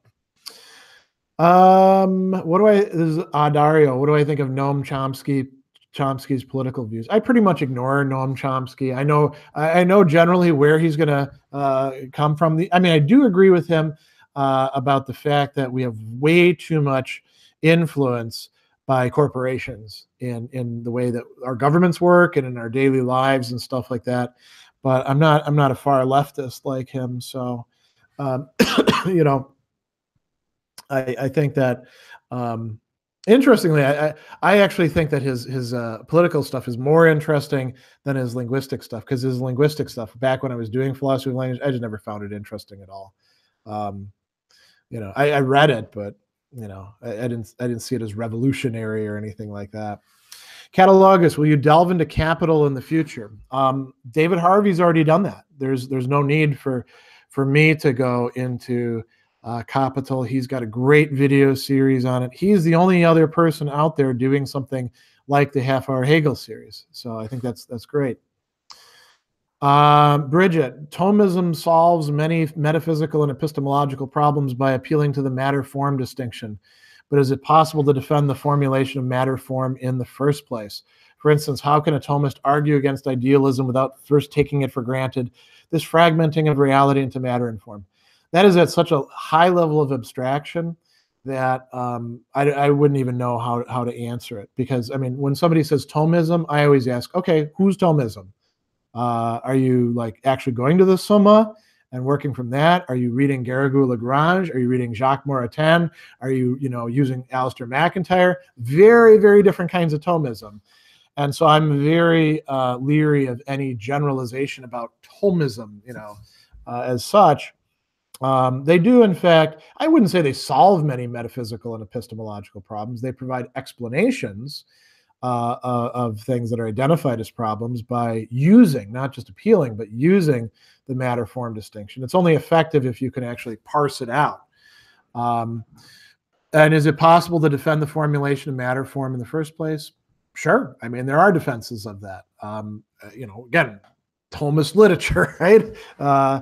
Um, what do I, this is Adario, what do I think of Noam Chomsky, Chomsky's political views? I pretty much ignore Noam Chomsky. I know, I know generally where he's going to uh, come from. The, I mean, I do agree with him uh, about the fact that we have way too much influence by corporations in, in the way that our governments work and in our daily lives and stuff like that. But I'm not, I'm not a far leftist like him. So, um, you know, I, I think that, um, interestingly, I, I actually think that his, his uh, political stuff is more interesting than his linguistic stuff, because his linguistic stuff, back when I was doing philosophy of language, I just never found it interesting at all. Um, you know, I, I read it, but you know, I, I didn't, I didn't see it as revolutionary or anything like that. Catalogus, will you delve into capital in the future? Um, David Harvey's already done that. There's, there's no need for, for me to go into uh, capital. He's got a great video series on it. He's the only other person out there doing something like the half hour Hegel series. So I think that's, that's great. Uh, Bridget, Thomism solves many metaphysical and epistemological problems by appealing to the matter-form distinction. But is it possible to defend the formulation of matter-form in the first place? For instance, how can a Thomist argue against idealism without first taking it for granted, this fragmenting of reality into matter and form? That is at such a high level of abstraction that um, I, I wouldn't even know how, how to answer it. Because, I mean, when somebody says Thomism, I always ask, okay, who's Thomism? Uh, are you like actually going to the Summa and working from that? Are you reading Garrigou Lagrange? Are you reading Jacques Maritain? Are you, you know, using Alasdair MacIntyre? Very, very different kinds of Thomism. And so I'm very uh, leery of any generalization about Thomism, you know, uh, as such. Um, they do, in fact, I wouldn't say they solve many metaphysical and epistemological problems. They provide explanations Uh, uh, of things that are identified as problems by using, not just appealing, but using the matter-form distinction. It's only effective if you can actually parse it out. Um, and is it possible to defend the formulation of matter-form in the first place? Sure. I mean, there are defenses of that. Um, you know, again, Thomist literature, right? Uh,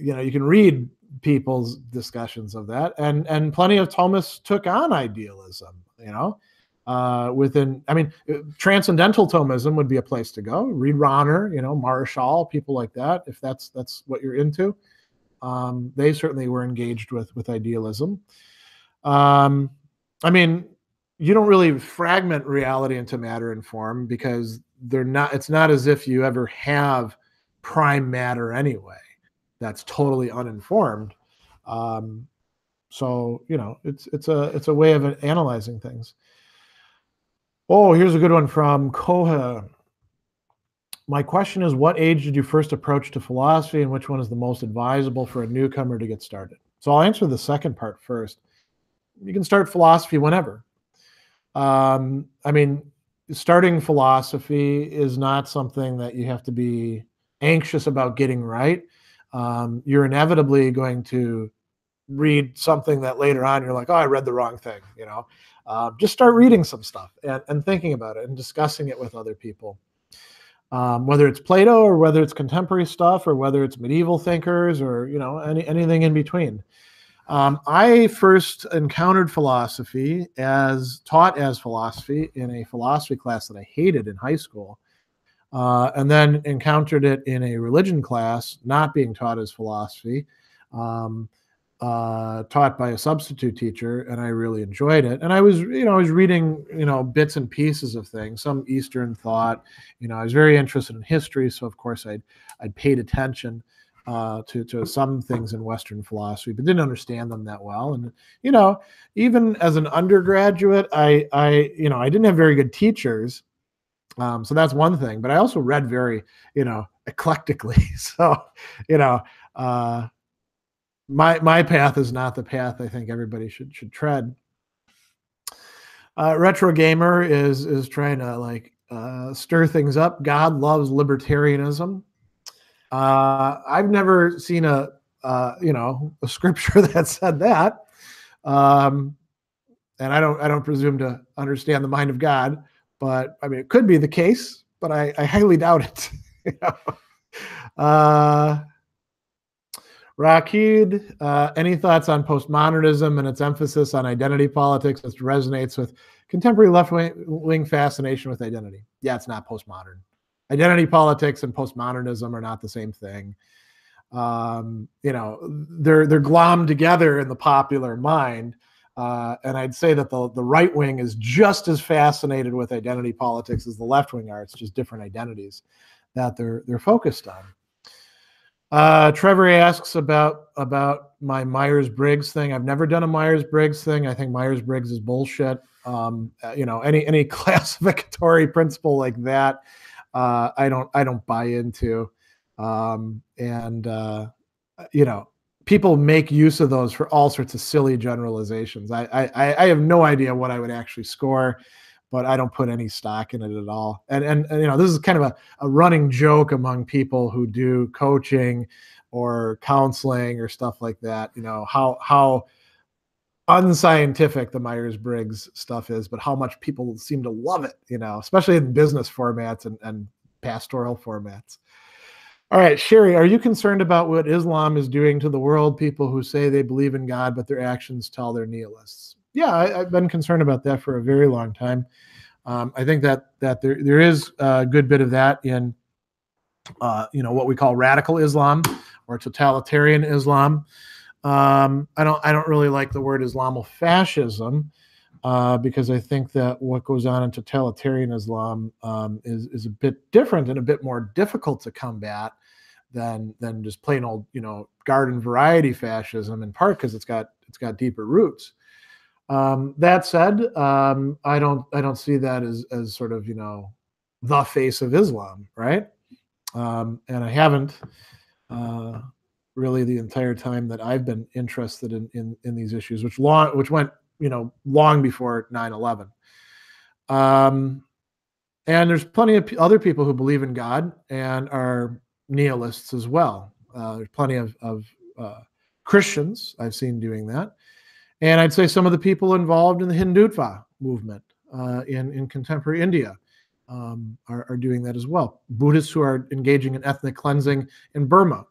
you know, you can read people's discussions of that. And, and plenty of Thomists took on idealism, you know. Uh, within, I mean, transcendental Thomism would be a place to go. Read Rahner, you know, Marshall, people like that, if that's that's what you're into. Um, they certainly were engaged with with idealism. Um, I mean, you don't really fragment reality into matter and form, because they're not. It's not as if you ever have prime matter anyway. That's totally uninformed. Um, so you know, it's it's a it's a way of analyzing things. Oh, here's a good one from Koha. My question is, what age did you first approach to philosophy, and which one is the most advisable for a newcomer to get started? So I'll answer the second part first. You can start philosophy whenever. Um, I mean, starting philosophy is not something that you have to be anxious about getting right. Um, you're inevitably going to read something that later on you're like, oh, I read the wrong thing, you know. Uh, just start reading some stuff and, and thinking about it and discussing it with other people. Um, whether it's Plato or whether it's contemporary stuff or whether it's medieval thinkers or, you know, any, anything in between. Um, I first encountered philosophy as taught as philosophy in a philosophy class that I hated in high school, uh, and then encountered it in a religion class not being taught as philosophy. Um, Uh, taught by a substitute teacher, and I really enjoyed it. And I was, you know, I was reading, you know, bits and pieces of things, some Eastern thought. You know, I was very interested in history, so of course I'd, I'd paid attention uh, to, to some things in Western philosophy, but didn't understand them that well. And, you know, even as an undergraduate, I, I you know, I didn't have very good teachers, um, so that's one thing. But I also read very, you know, eclectically. So, you know, uh, My, my path is not the path I think everybody should should tread. Uh, Retro Gamer is is trying to like uh, stir things up. God loves libertarianism. Uh, I've never seen a uh, you know a scripture that said that, um, and I don't I don't presume to understand the mind of God. But I mean, it could be the case, but I, I highly doubt it. You know? uh, Rakid, uh, any thoughts on postmodernism and its emphasis on identity politics that resonates with contemporary left-wing fascination with identity? Yeah, it's not postmodern. Identity politics and postmodernism are not the same thing. Um, you know, they're they're glommed together in the popular mind, Uh, and I'd say that the, the right wing is just as fascinated with identity politics as the left wing are. It's just different identities that they're they're focused on. Uh, Trevor asks about about my Myers-Briggs thing. I've never done a Myers-Briggs thing. I think Myers-Briggs is bullshit. Um, you know, any any classificatory principle like that, uh, I don't I don't buy into. Um, and uh, you know. People make use of those for all sorts of silly generalizations. I, I I have no idea what I would actually score, but I don't put any stock in it at all. And and, and you know, this is kind of a, a running joke among people who do coaching or counseling or stuff like that. You know, how how unscientific the Myers-Briggs stuff is, but how much people seem to love it. You know, especially in business formats and, and pastoral formats. All right, Sherry, are you concerned about what Islam is doing to the world, people who say they believe in God, but their actions tell they're nihilists? Yeah, I, I've been concerned about that for a very long time. Um, I think that that there, there is a good bit of that in uh, you know, what we call radical Islam or totalitarian Islam. Um, I don't I don't really like the word Islamofascism uh, because I think that what goes on in totalitarian Islam um, is, is a bit different and a bit more difficult to combat than than just plain old, you know, garden variety fascism, in part because it's got it's got deeper roots. Um, that said, um, I don't I don't see that as as sort of, you know, the face of Islam, right? Um, and I haven't uh, really the entire time that I've been interested in in, in these issues, which long which went you know long before nine eleven. Um, and there's plenty of other people who believe in God and are nihilists as well. Uh, there's plenty of, of uh, Christians I've seen doing that. And I'd say some of the people involved in the Hindutva movement uh, in, in contemporary India um, are, are doing that as well. Buddhists who are engaging in ethnic cleansing in Burma,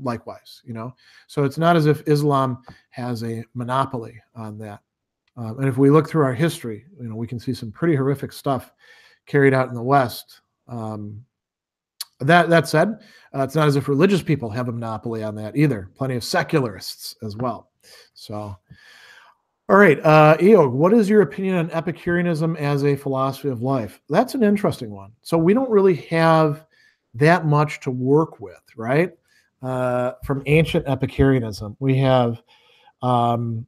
likewise, you know. So it's not as if Islam has a monopoly on that. Um, and if we look through our history, you know, we can see some pretty horrific stuff carried out in the West. Um, That, that said, uh, it's not as if religious people have a monopoly on that either. Plenty of secularists as well. So, all right, uh, Eog, what is your opinion on Epicureanism as a philosophy of life? That's an interesting one. So we don't really have that much to work with, right? Uh, from ancient Epicureanism, we have um,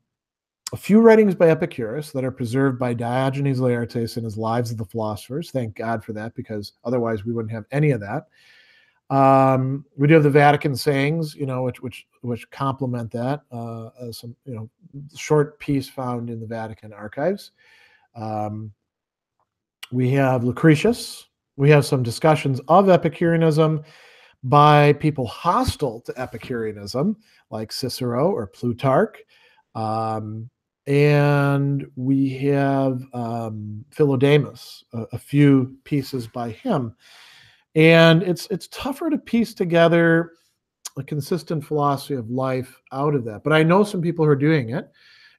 a few writings by Epicurus that are preserved by Diogenes Laertius in his Lives of the Philosophers. Thank God for that, because otherwise we wouldn't have any of that. Um, we do have the Vatican sayings, you know, which which which complement that. Uh, uh, some you know short piece found in the Vatican archives. Um, we have Lucretius. We have some discussions of Epicureanism by people hostile to Epicureanism, like Cicero or Plutarch. Um, And we have um, Philodemus, a, a few pieces by him, and it's it's tougher to piece together a consistent philosophy of life out of that. But I know some people who are doing it,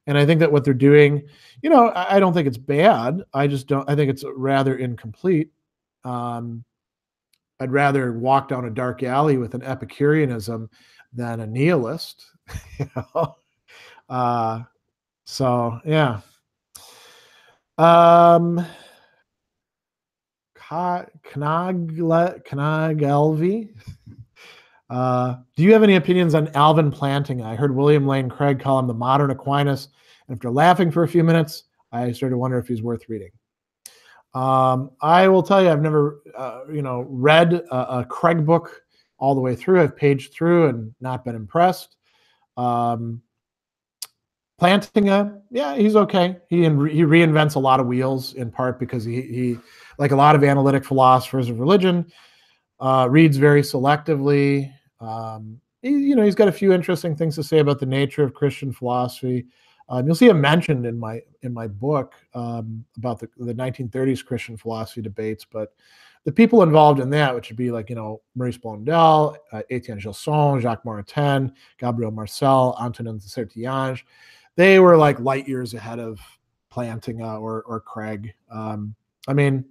and I think that what they're doing, you know, I, I don't think it's bad. I just don't. I think it's rather incomplete. Um, I'd rather walk down a dark alley with an Epicureanism than a nihilist. You know. Uh, So, yeah. Um, Knagelvi. Uh, do you have any opinions on Alvin Plantinga? I heard William Lane Craig call him the modern Aquinas. And after laughing for a few minutes, I started to wonder if he's worth reading. Um, I will tell you, I've never, uh, you know, read a, a Craig book all the way through. I've paged through and not been impressed. Um, Plantinga, yeah, he's okay. He in, he reinvents a lot of wheels, in part because he, he like a lot of analytic philosophers of religion, uh, reads very selectively. Um, he, you know, he's got a few interesting things to say about the nature of Christian philosophy. Um, you'll see him mentioned in my in my book um, about the, the nineteen thirties Christian philosophy debates. But the people involved in that, which would be like, you know, Maurice Blondel, uh, Etienne Gilson, Jacques Maritain, Gabriel Marcel, Antonin de Sertiange. They were like light years ahead of Plantinga or, or Craig. Um, I mean,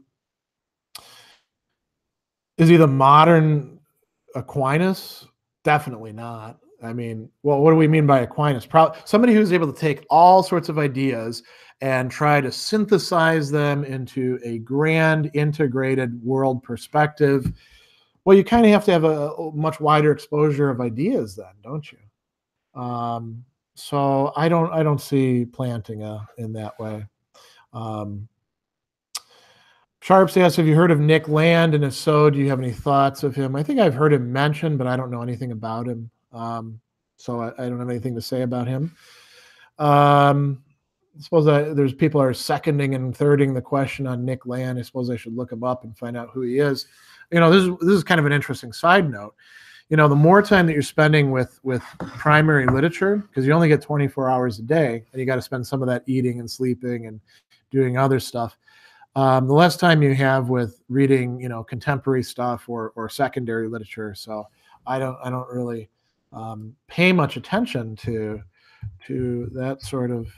is he the modern Aquinas? Definitely not. I mean, well, what do we mean by Aquinas? Pro- somebody who's able to take all sorts of ideas and try to synthesize them into a grand integrated world perspective. Well, you kind of have to have a, a much wider exposure of ideas then, don't you? Um, so I don't, I don't see Plantinga in that way. Um, Sharps asks, have you heard of Nick Land? And if so, do you have any thoughts of him? I think I've heard him mentioned, but I don't know anything about him. Um, so I, I don't have anything to say about him. Um, I suppose I, there's people are seconding and thirding the question on Nick Land. I suppose I should look him up and find out who he is. You know, this is, this is kind of an interesting side note. You know, the more time that you're spending with, with primary literature, because you only get twenty-four hours a day, and you got to spend some of that eating and sleeping and doing other stuff. Um, the less time you have with reading, you know, contemporary stuff or, or secondary literature. So I don't, I don't really um, pay much attention to, to that sort of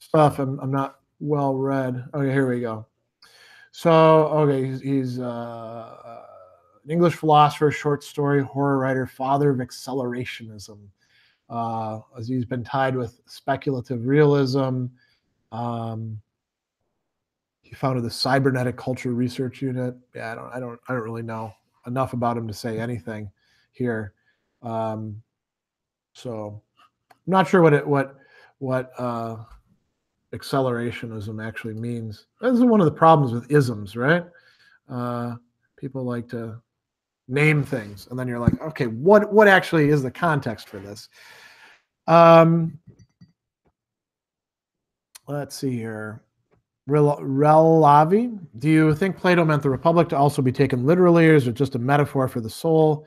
stuff. I'm, I'm not well read. Okay, here we go. So, okay, he's, he's uh, an English philosopher, short story, horror writer, father of accelerationism. Uh, as he's been tied with speculative realism. Um, He founded the Cybernetic Culture Research Unit. Yeah, I don't, I don't, I don't really know enough about him to say anything here. Um, so, I'm not sure what it, what, what uh, accelerationism actually means. This is one of the problems with isms, right? Uh, people like to name things, and then you're like, okay, what, what actually is the context for this? Um, let's see here. Relavi, do you think Plato meant the Republic to also be taken literally, or is it just a metaphor for the soul?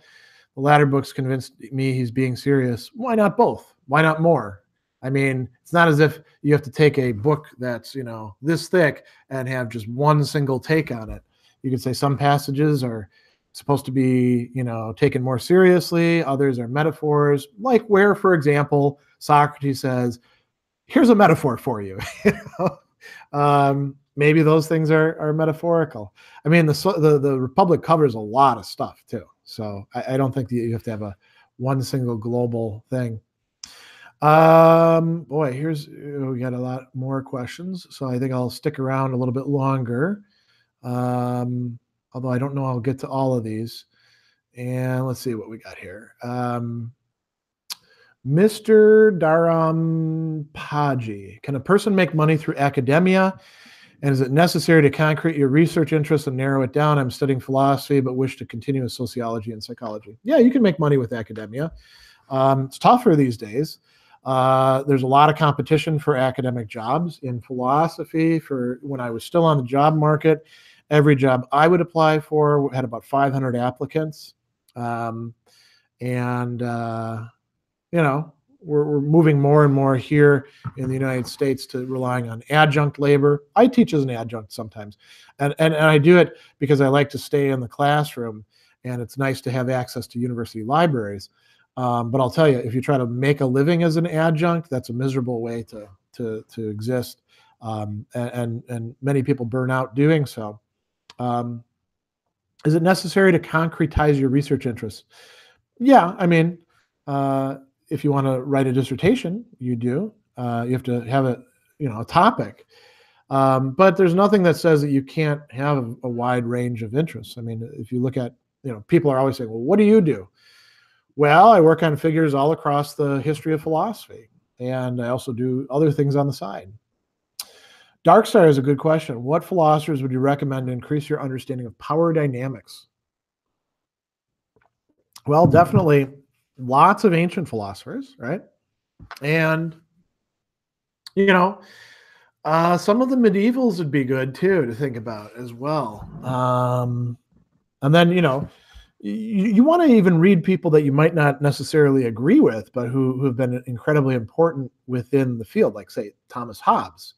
The latter books convinced me he's being serious. Why not both? Why not more? I mean, it's not as if you have to take a book that's, you know, this thick and have just one single take on it. You could say some passages are supposed to be, you know, taken more seriously. Others are metaphors, like where, for example, Socrates says, here's a metaphor for you. You know? Um, maybe those things are, are metaphorical. I mean, the, the the Republic covers a lot of stuff too, so I, I don't think that you have to have a one single global thing. Um, boy, here's we got a lot more questions, so I think I'll stick around a little bit longer. Um, although I don't know I'll get to all of these. And let's see what we got here. Um, Mister Dharampaji, can a person make money through academia? And is it necessary to concrete your research interests and narrow it down? I'm studying philosophy, but wish to continue with sociology and psychology. Yeah, you can make money with academia. Um, it's tougher these days. Uh, there's a lot of competition for academic jobs in philosophy. For when I was still on the job market, every job I would apply for had about five hundred applicants. Um, and... Uh, You know, we're, we're moving more and more here in the United States to relying on adjunct labor. I teach as an adjunct sometimes, and, and, and I do it because I like to stay in the classroom, and it's nice to have access to university libraries. Um, but I'll tell you, if you try to make a living as an adjunct, that's a miserable way to, to, to exist, um, and, and many people burn out doing so. Um, is it necessary to concretize your research interests? Yeah, I mean... Uh, If you want to write a dissertation, you do. Uh, you have to have a, you know, a topic. Um, but there's nothing that says that you can't have a, a wide range of interests. I mean, if you look at, you know, people are always saying, well, what do you do? Well, I work on figures all across the history of philosophy. And I also do other things on the side. Darkstar is a good question. What philosophers would you recommend to increase your understanding of power dynamics? Well, definitely... lots of ancient philosophers, right? And, you know, uh, some of the medievals would be good, too, to think about as well. Um, and then, you know, you, you want to even read people that you might not necessarily agree with, but who, who have been incredibly important within the field, like, say, Thomas Hobbes.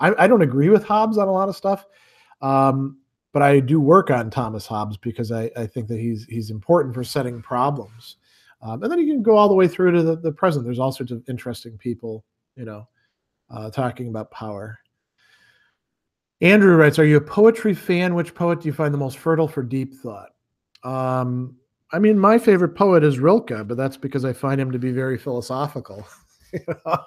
I, I don't agree with Hobbes on a lot of stuff, um, but I do work on Thomas Hobbes because I, I think that he's, he's important for setting problems. Um, and then you can go all the way through to the, the present. There's all sorts of interesting people, you know, uh, talking about power. Andrew writes, are you a poetry fan? Which poet do you find the most fertile for deep thought? Um, I mean, my favorite poet is Rilke, but that's because I find him to be very philosophical. You know?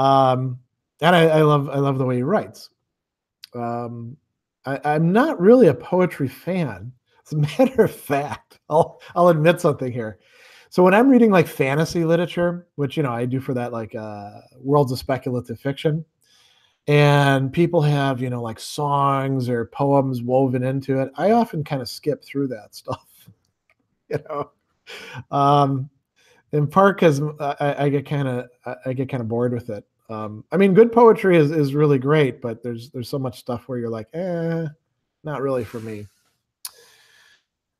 um, and I, I love I love the way he writes. Um, I, I'm not really a poetry fan. As a matter of fact, I'll I'll admit something here. So when I'm reading like fantasy literature, which you know I do for that like uh, Worlds of Speculative Fiction, and people have you know like songs or poems woven into it, I often kind of skip through that stuff. You know, um, in part because I, I get kind of I get kind of bored with it. Um, I mean, good poetry is is really great, but there's there's so much stuff where you're like, eh, not really for me.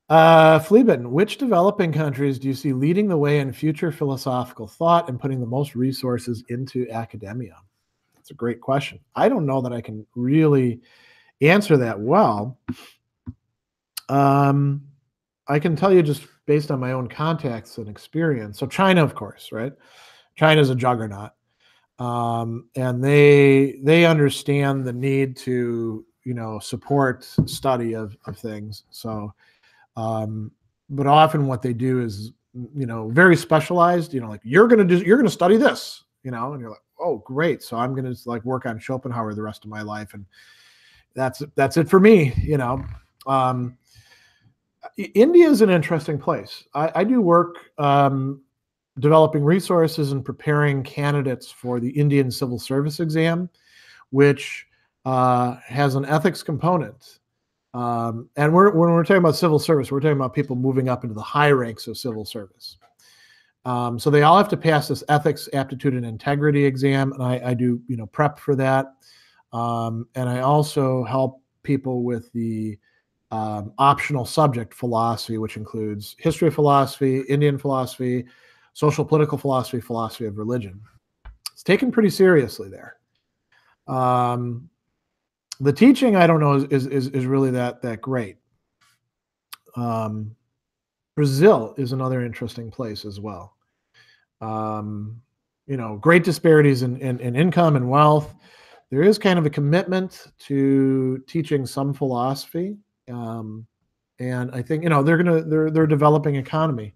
Uh, Fleabin, which developing countries do you see leading the way in future philosophical thought and putting the most resources into academia? That's a great question. I don't know that I can really answer that well. Um, I can tell you just based on my own contacts and experience. So China, of course, right? China's a juggernaut. Um, and they they understand the need to, you know, support study of, of things. So, um, but often what they do is, you know, very specialized, you know, like you're going to do, you're going to study this, you know, and you're like, oh, great. So I'm going to like work on Schopenhauer the rest of my life. And that's, that's it for me, you know. Um, India is an interesting place. I, I do work um, developing resources and preparing candidates for the Indian Civil Service exam, which uh, has an ethics component. Um, and we're, when we're talking about civil service, we're talking about people moving up into the high ranks of civil service. Um, so they all have to pass this ethics, aptitude, and integrity exam. And I, I do, you know, prep for that. Um, and I also help people with the Um, optional subject philosophy, which includes history of philosophy, Indian philosophy, social political philosophy, philosophy of religion. It's taken pretty seriously there. Um, the teaching, I don't know, is is is really that that great. Um, Brazil is another interesting place as well. Um, you know, great disparities in, in, in income and wealth. There is kind of a commitment to teaching some philosophy. Um, and I think, you know, they're going to, they're, they're developing economy.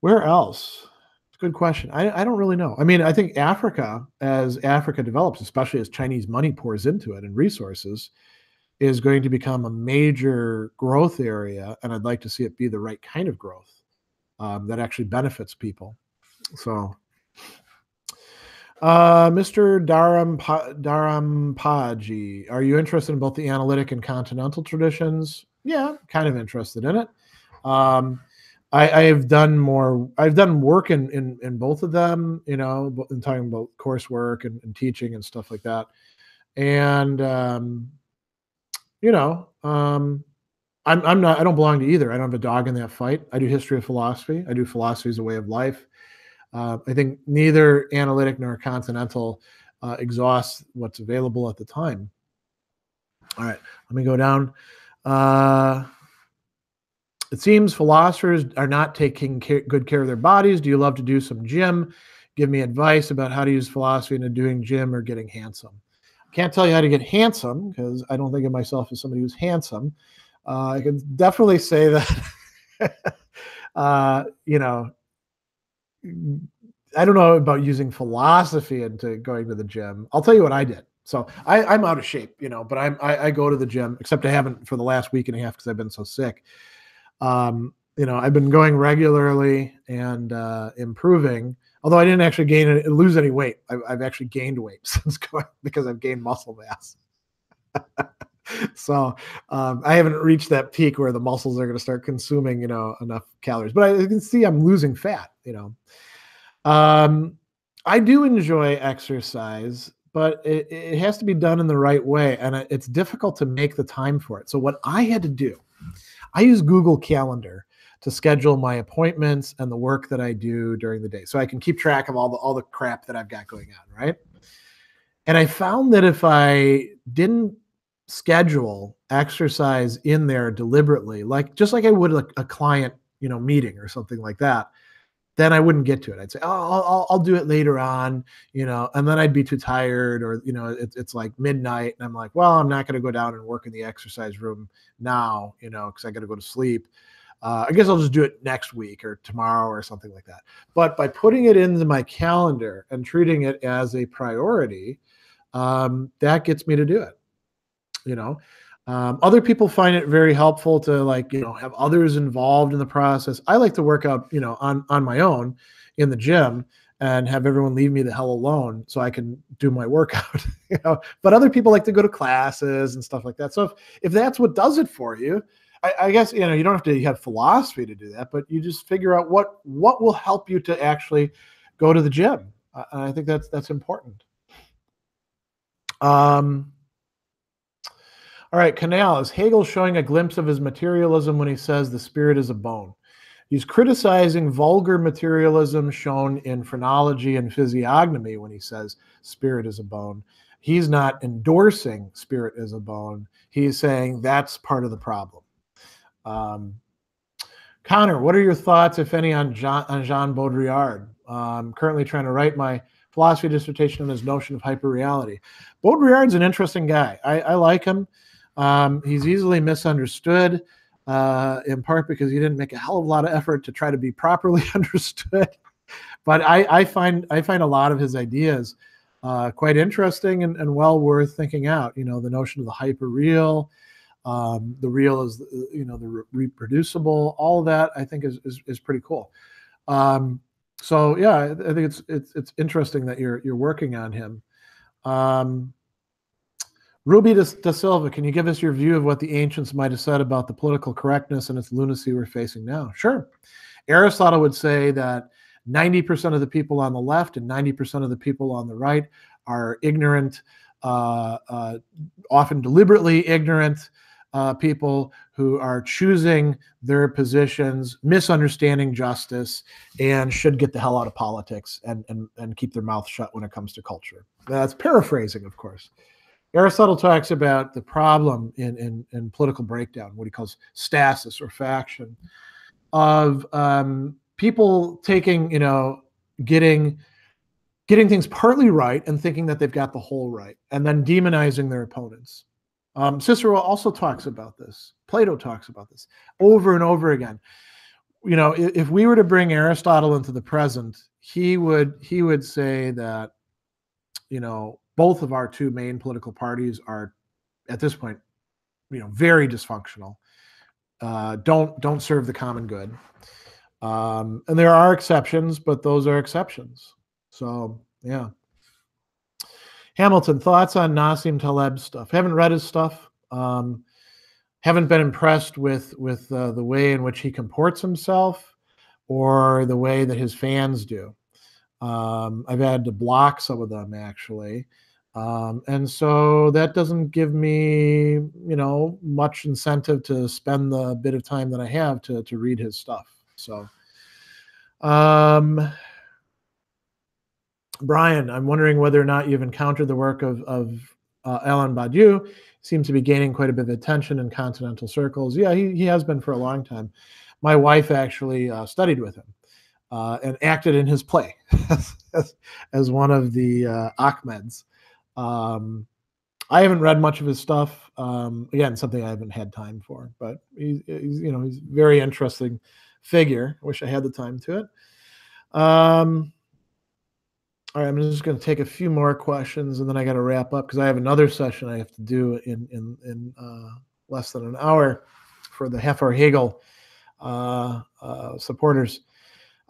Where else? It's a good question. I, I don't really know. I mean, I think Africa, as Africa develops, especially as Chinese money pours into it and resources, is going to become a major growth area. And I'd like to see it be the right kind of growth, um, that actually benefits people. So, Uh, Mister Dharampaji, are you interested in both the analytic and continental traditions? Yeah, kind of interested in it. Um, I, I have done more, I've done work in, in, in both of them, you know, in talking about coursework and, and teaching and stuff like that. And, um, you know, um, I'm, I'm not, I don't belong to either. I don't have a dog in that fight. I do history of philosophy. I do philosophy as a way of life. Uh, I think neither analytic nor continental uh, exhausts what's available at the time. All right, let me go down. Uh, it seems philosophers are not taking care, good care of their bodies. Do you love to do some gym? Give me advice about how to use philosophy into doing gym or getting handsome. Can't tell you how to get handsome because I don't think of myself as somebody who's handsome. Uh, I can definitely say that, uh, you know, I don't know about using philosophy into going to the gym. I'll tell you what I did. So I, I'm out of shape, you know, but I'm, I, I go to the gym, except I haven't for the last week and a half because I've been so sick. Um, you know, I've been going regularly and uh, improving, although I didn't actually gain lose any weight. I've, I've actually gained weight since going because I've gained muscle mass. So um, I haven't reached that peak where the muscles are going to start consuming, you know, enough calories. But I can see I'm losing fat, you know. Um, I do enjoy exercise, but it, it has to be done in the right way. And it's difficult to make the time for it. So what I had to do, I use Google Calendar to schedule my appointments and the work that I do during the day. So I can keep track of all the, all the crap that I've got going on, right? And I found that if I didn't schedule exercise in there deliberately, like just like I would like a client, you know, meeting or something like that, then I wouldn't get to it. I'd say, oh, I'll, I'll do it later on, you know, and then I'd be too tired or, you know, it, it's like midnight and I'm like, well, I'm not going to go down and work in the exercise room now, you know, because I got to go to sleep. Uh, I guess I'll just do it next week or tomorrow or something like that. But by putting it into my calendar and treating it as a priority, um, that gets me to do it. You know, um, other people find it very helpful to, like, you know, have others involved in the process. I like to work out, you know, on, on my own in the gym and have everyone leave me the hell alone so I can do my workout. You know? But other people like to go to classes and stuff like that. So if, if that's what does it for you, I, I guess, you know, you don't have to have philosophy to do that, but you just figure out what, what will help you to actually go to the gym. Uh, and I think that's, that's important. Um, all right. Canal, is Hegel showing a glimpse of his materialism when he says the spirit is a bone? He's criticizing vulgar materialism shown in phrenology and physiognomy when he says spirit is a bone. He's not endorsing spirit is a bone. He's saying that's part of the problem. Um, Connor, what are your thoughts, if any, on Jean, on Jean Baudrillard? I'm currently trying to write my philosophy dissertation on his notion of hyperreality. Baudrillard's an interesting guy. I, I like him. Um, he's easily misunderstood, uh, in part because he didn't make a hell of a lot of effort to try to be properly understood. But I, I find I find a lot of his ideas uh, quite interesting and, and well worth thinking out. You know, the notion of the hyperreal. Um, the real is, you know, the re reproducible, all of that I think is, is, is pretty cool. Um, so yeah, I, I think it's, it's, it's interesting that you're, you're working on him. Um, Ruby da, da Silva, can you give us your view of what the ancients might've said about the political correctness and its lunacy we're facing now? Sure. Aristotle would say that ninety percent of the people on the left and ninety percent of the people on the right are ignorant, uh, uh, often deliberately ignorant, Uh, people who are choosing their positions, misunderstanding justice, and should get the hell out of politics and, and, and keep their mouth shut when it comes to culture. That's paraphrasing, of course. Aristotle talks about the problem in, in, in political breakdown, what he calls stasis or faction, of um, people taking, you know, getting, getting things partly right and thinking that they've got the whole right, and then demonizing their opponents. Um, Cicero also talks about this. Plato talks about this over and over again. You know, if, if we were to bring Aristotle into the present, he would he would say that, you know, both of our two main political parties are, at this point, you know, very dysfunctional. Uh, don't don't serve the common good. Um, and there are exceptions, but those are exceptions. So yeah. Hamilton, thoughts on Nassim Taleb's stuff? Haven't read his stuff. Um, haven't been impressed with with uh, the way in which he comports himself, or the way that his fans do. Um, I've had to block some of them actually, um, and so that doesn't give me, you know, much incentive to spend the bit of time that I have to to read his stuff. So. Um, Brian, I'm wondering whether or not you've encountered the work of, of uh, Alain Badiou. Seems to be gaining quite a bit of attention in continental circles. Yeah, he, he has been for a long time. My wife actually uh, studied with him uh, and acted in his play as, as one of the uh, Ahmeds. Um, I haven't read much of his stuff. Um, again, something I haven't had time for, but he's, he's, you know, he's a very interesting figure. I wish I had the time to it. Um, All right, I'm just going to take a few more questions, and then I got to wrap up because I have another session I have to do in in, in uh, less than an hour for the Heffer Hegel uh, uh, supporters.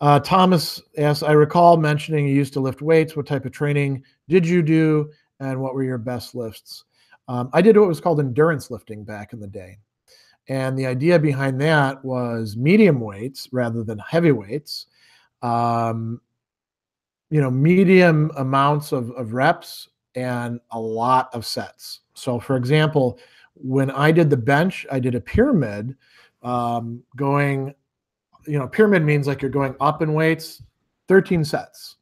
Uh, Thomas asks, I recall mentioning you used to lift weights. What type of training did you do, and what were your best lifts? Um, I did what was called endurance lifting back in the day, and the idea behind that was medium weights rather than heavy weights. Um, you know, medium amounts of, of reps and a lot of sets. So for example, when I did the bench, I did a pyramid um, going, you know, pyramid means like you're going up in weights, thirteen sets.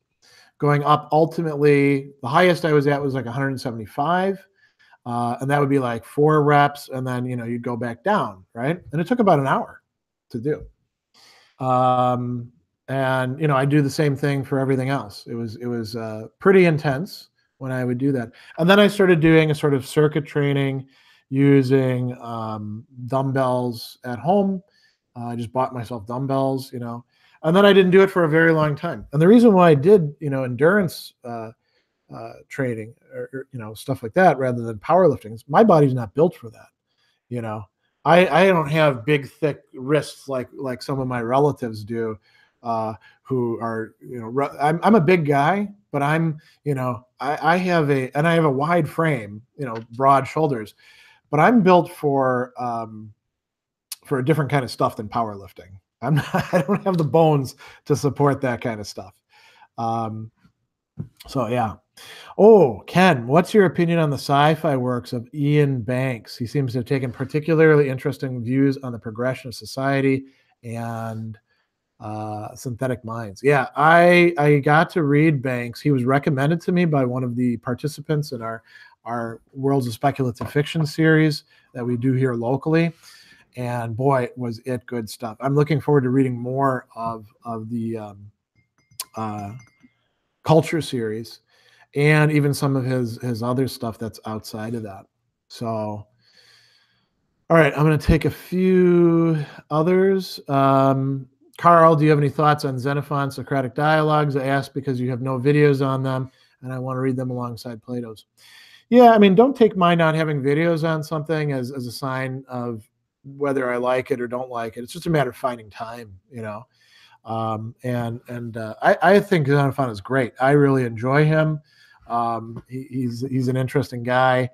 Going up ultimately, the highest I was at was like one hundred seventy-five. Uh, and that would be like four reps. And then, you know, you'd go back down, right? And it took about an hour to do. Um, And, you know, I do the same thing for everything else. It was, it was uh, pretty intense when I would do that. And then I started doing a sort of circuit training using um, dumbbells at home, uh, Uh, I just bought myself dumbbells, you know, and then I didn't do it for a very long time. And the reason why I did, you know, endurance uh, uh, training or, or, you know, stuff like that rather than powerlifting is my body's not built for that. You know, I, I don't have big, thick wrists like like some of my relatives do uh, who are, you know, I'm, I'm a big guy, but I'm, you know, I, I have a and I have a wide frame, you know, broad shoulders, but I'm built for um, for a different kind of stuff than powerlifting. I'm not, I don't have the bones to support that kind of stuff. Um, so, yeah. Oh, Ken, what's your opinion on the sci-fi works of Ian Banks? He seems to have taken particularly interesting views on the progression of society and uh, synthetic minds. Yeah, I, I got to read Banks. He was recommended to me by one of the participants in our, our Worlds of Speculative Fiction series that we do here locally. And boy, was it good stuff. I'm looking forward to reading more of, of the um, uh, culture series. And even some of his his other stuff that's outside of that. So, all right, I'm going to take a few others. Um, Carl, do you have any thoughts on Xenophon's Socratic dialogues? I asked because you have no videos on them, and I want to read them alongside Plato's. Yeah, I mean, don't take my not having videos on something as, as a sign of whether I like it or don't like it. It's just a matter of finding time, you know. Um, and and uh, I, I think Xenophon is great. I really enjoy him. Um, he, he's he's an interesting guy.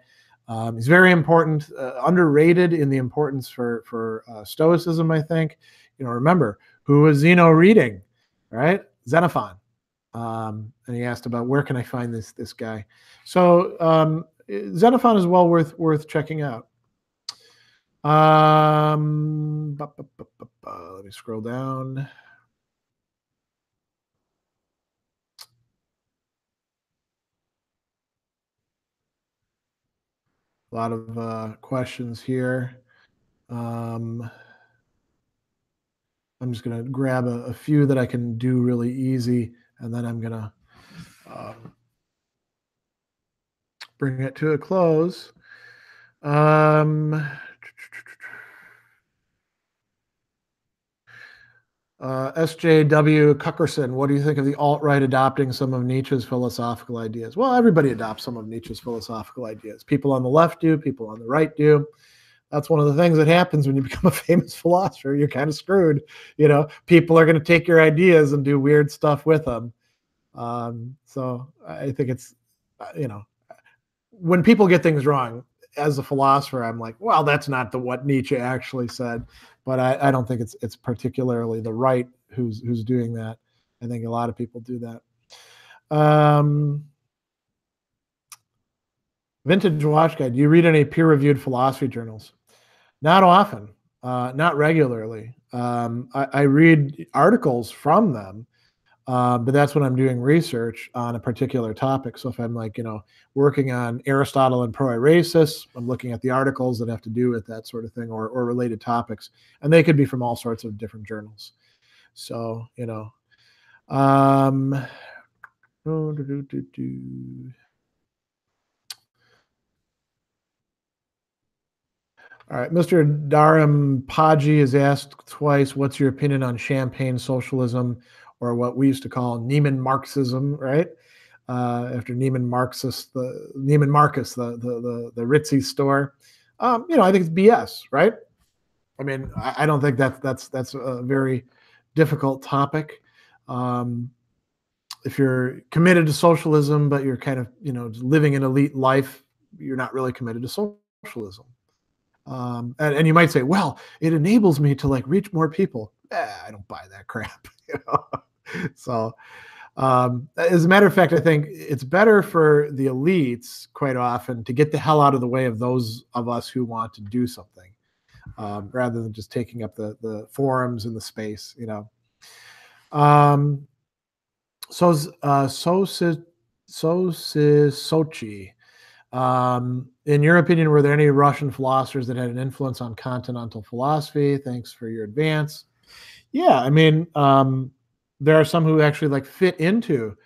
Um, he's very important, uh, underrated in the importance for for uh, Stoicism. I think, you know, remember who was Zeno reading, right? Xenophon, um, and he asked about where can I find this this guy. So um, Xenophon is well worth worth checking out. Um, bu bu bu bu bu. Let me scroll down. A lot of uh, questions here. Um, I'm just going to grab a, a few that I can do really easy, and then I'm going to um, bring it to a close. Um, uh, S J W Cuckerson, what do you think of the alt-right adopting some of Nietzsche's philosophical ideas? Well, everybody adopts some of Nietzsche's philosophical ideas. People on the left do, people on the right do. That's one of the things that happens when you become a famous philosopher. You're kind of screwed. You know, people are going to take your ideas and do weird stuff with them. Um, so I think it's, you know, when people get things wrong, as a philosopher, I'm like, well, that's not the what Nietzsche actually said, but I, I don't think it's it's particularly the right who's who's doing that. I think a lot of people do that. Um, Vintage Watch Guide. Do you read any peer-reviewed philosophy journals? Not often, uh, not regularly. Um, I, I read articles from them. Uh, but that's when I'm doing research on a particular topic. So if I'm like, you know, working on Aristotle and pro-erasis, I'm looking at the articles that have to do with that sort of thing or, or related topics. And they could be from all sorts of different journals. So, you know. Um, oh, do, do, do, do. All right, Mister Dharam Paji has asked twice, what's your opinion on champagne socialism? Or what we used to call Neiman Marxism, right? Uh, after Neiman Marcus, the Neiman Marcus, the the the, the ritzy store. Um, you know, I think it's B S, right? I mean, I, I don't think that's that's that's a very difficult topic. Um, if you're committed to socialism, but you're kind of you know living an elite life, you're not really committed to socialism. Um, and, and you might say, well, it enables me to like reach more people. Eh, I don't buy that crap. You know? So um, as a matter of fact, I think it's better for the elites quite often to get the hell out of the way of those of us who want to do something um, rather than just taking up the, the forums and the space, you know. Um, so uh, so, so, so, Sochi. Um, in your opinion, were there any Russian philosophers that had an influence on continental philosophy? Thanks for your advance. Yeah, I mean, um, there are some who actually like fit into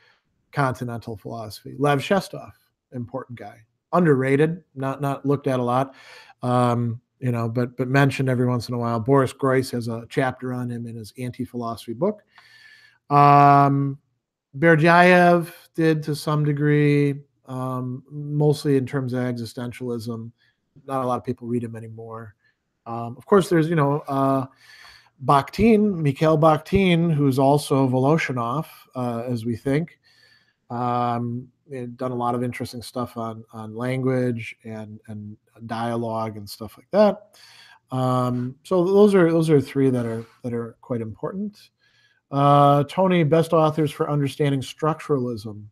continental philosophy. Lev Shestov, important guy, underrated, not not looked at a lot. Um, you know, but but mentioned every once in a while. Boris Groys has a chapter on him in his anti-philosophy book. Um, Berdyaev did to some degree, um, mostly in terms of existentialism. Not a lot of people read him anymore. Um, of course, there's, you know, uh, Bakhtin, Mikhail Bakhtin, who's also Voloshinov, uh, as we think. Um, done a lot of interesting stuff on, on language and, and dialogue and stuff like that. Um, so those are, those are three that are, that are quite important. Uh, Tony, best authors for understanding structuralism.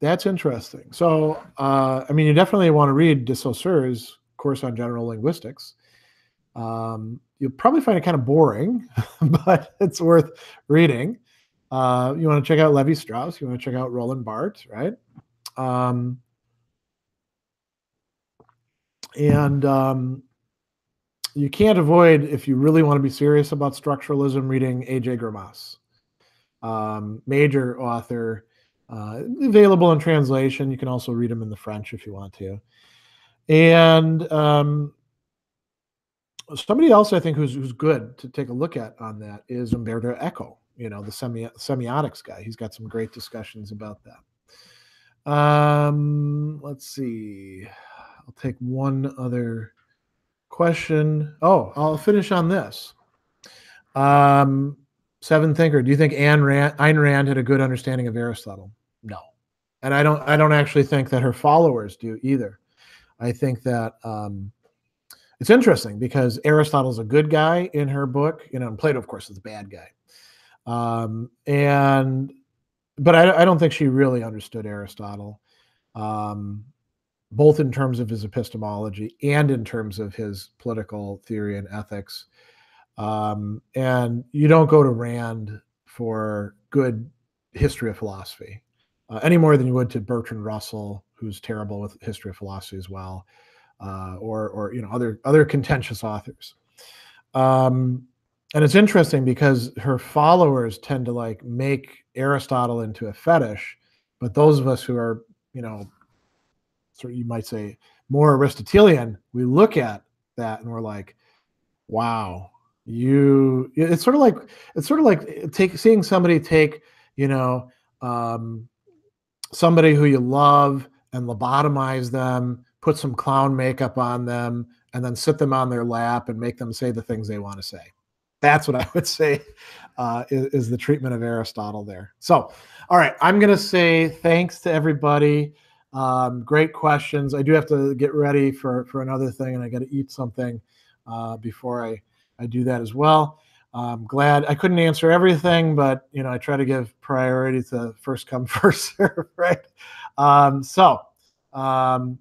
That's interesting. So, uh, I mean, you definitely want to read de Saussure's course on general linguistics. Um, you'll probably find it kind of boring, but it's worth reading. Uh, you want to check out Levi-Strauss. You want to check out Roland Barthes, right? Um, and um, you can't avoid, if you really want to be serious about structuralism, reading A J Gramas, um, major author, uh, available in translation. You can also read him in the French if you want to. And um, somebody else I think who's, who's good to take a look at on that is Umberto Eco. You know, the semi semiotics guy. He's got some great discussions about that. Um, let's see. I'll take one other question. Oh, I'll finish on this. Um, Seven Thinker, do you think Ayn Rand, Ayn Rand had a good understanding of Aristotle? No. And I don't, I don't actually think that her followers do either. I think that um, it's interesting because Aristotle's a good guy in her book. You know, and Plato, of course, is the bad guy. Um, and, but I, I don't think she really understood Aristotle, um, both in terms of his epistemology and in terms of his political theory and ethics. Um, and you don't go to Rand for good history of philosophy, uh, any more than you would to Bertrand Russell, who's terrible with history of philosophy as well, uh, or, or, you know, other, other contentious authors. Um, And it's interesting because her followers tend to like make Aristotle into a fetish, but those of us who are, you know, sort of, you might say more Aristotelian, we look at that and we're like, wow, you, it's sort of like, it's sort of like take, seeing somebody take, you know, um, somebody who you love and lobotomize them, put some clown makeup on them, and then sit them on their lap and make them say the things they want to say. That's what I would say uh, is, is the treatment of Aristotle there. So, all right, I'm going to say thanks to everybody. Um, great questions. I do have to get ready for, for another thing, and I got to eat something uh, before I, I do that as well. I'm glad I couldn't answer everything, but, you know, I try to give priority to first come, first serve, right? Um, so um,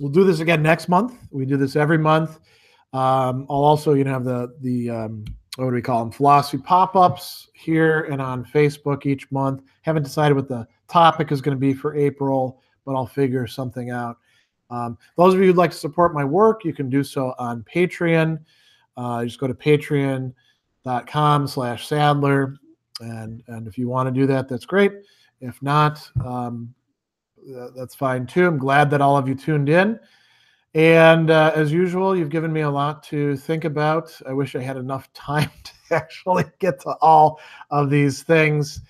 we'll do this again next month. We do this every month. Um, I'll also, you know, have the, the um, what do we call them, philosophy pop-ups here and on Facebook each month. Haven't decided what the topic is going to be for April, but I'll figure something out. Um, those of you who'd like to support my work, you can do so on Patreon. Uh, just go to patreon.com slash Sadler. And, and if you want to do that, that's great. If not, um, that's fine too. I'm glad that all of you tuned in. And uh, as usual, you've given me a lot to think about. I wish I had enough time to actually get to all of these things.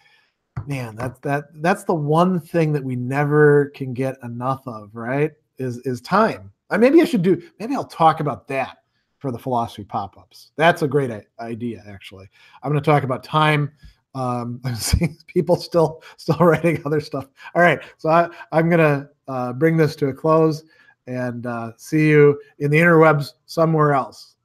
Man, that, that, that's the one thing that we never can get enough of, right, is, is time. Uh, maybe I should do, maybe I'll talk about that for the philosophy pop-ups. That's a great idea, actually. I'm going to talk about time. Um, I'm seeing people still, still writing other stuff. All right, so I, I'm going to uh, bring this to a close. And uh, see you in the interwebs somewhere else.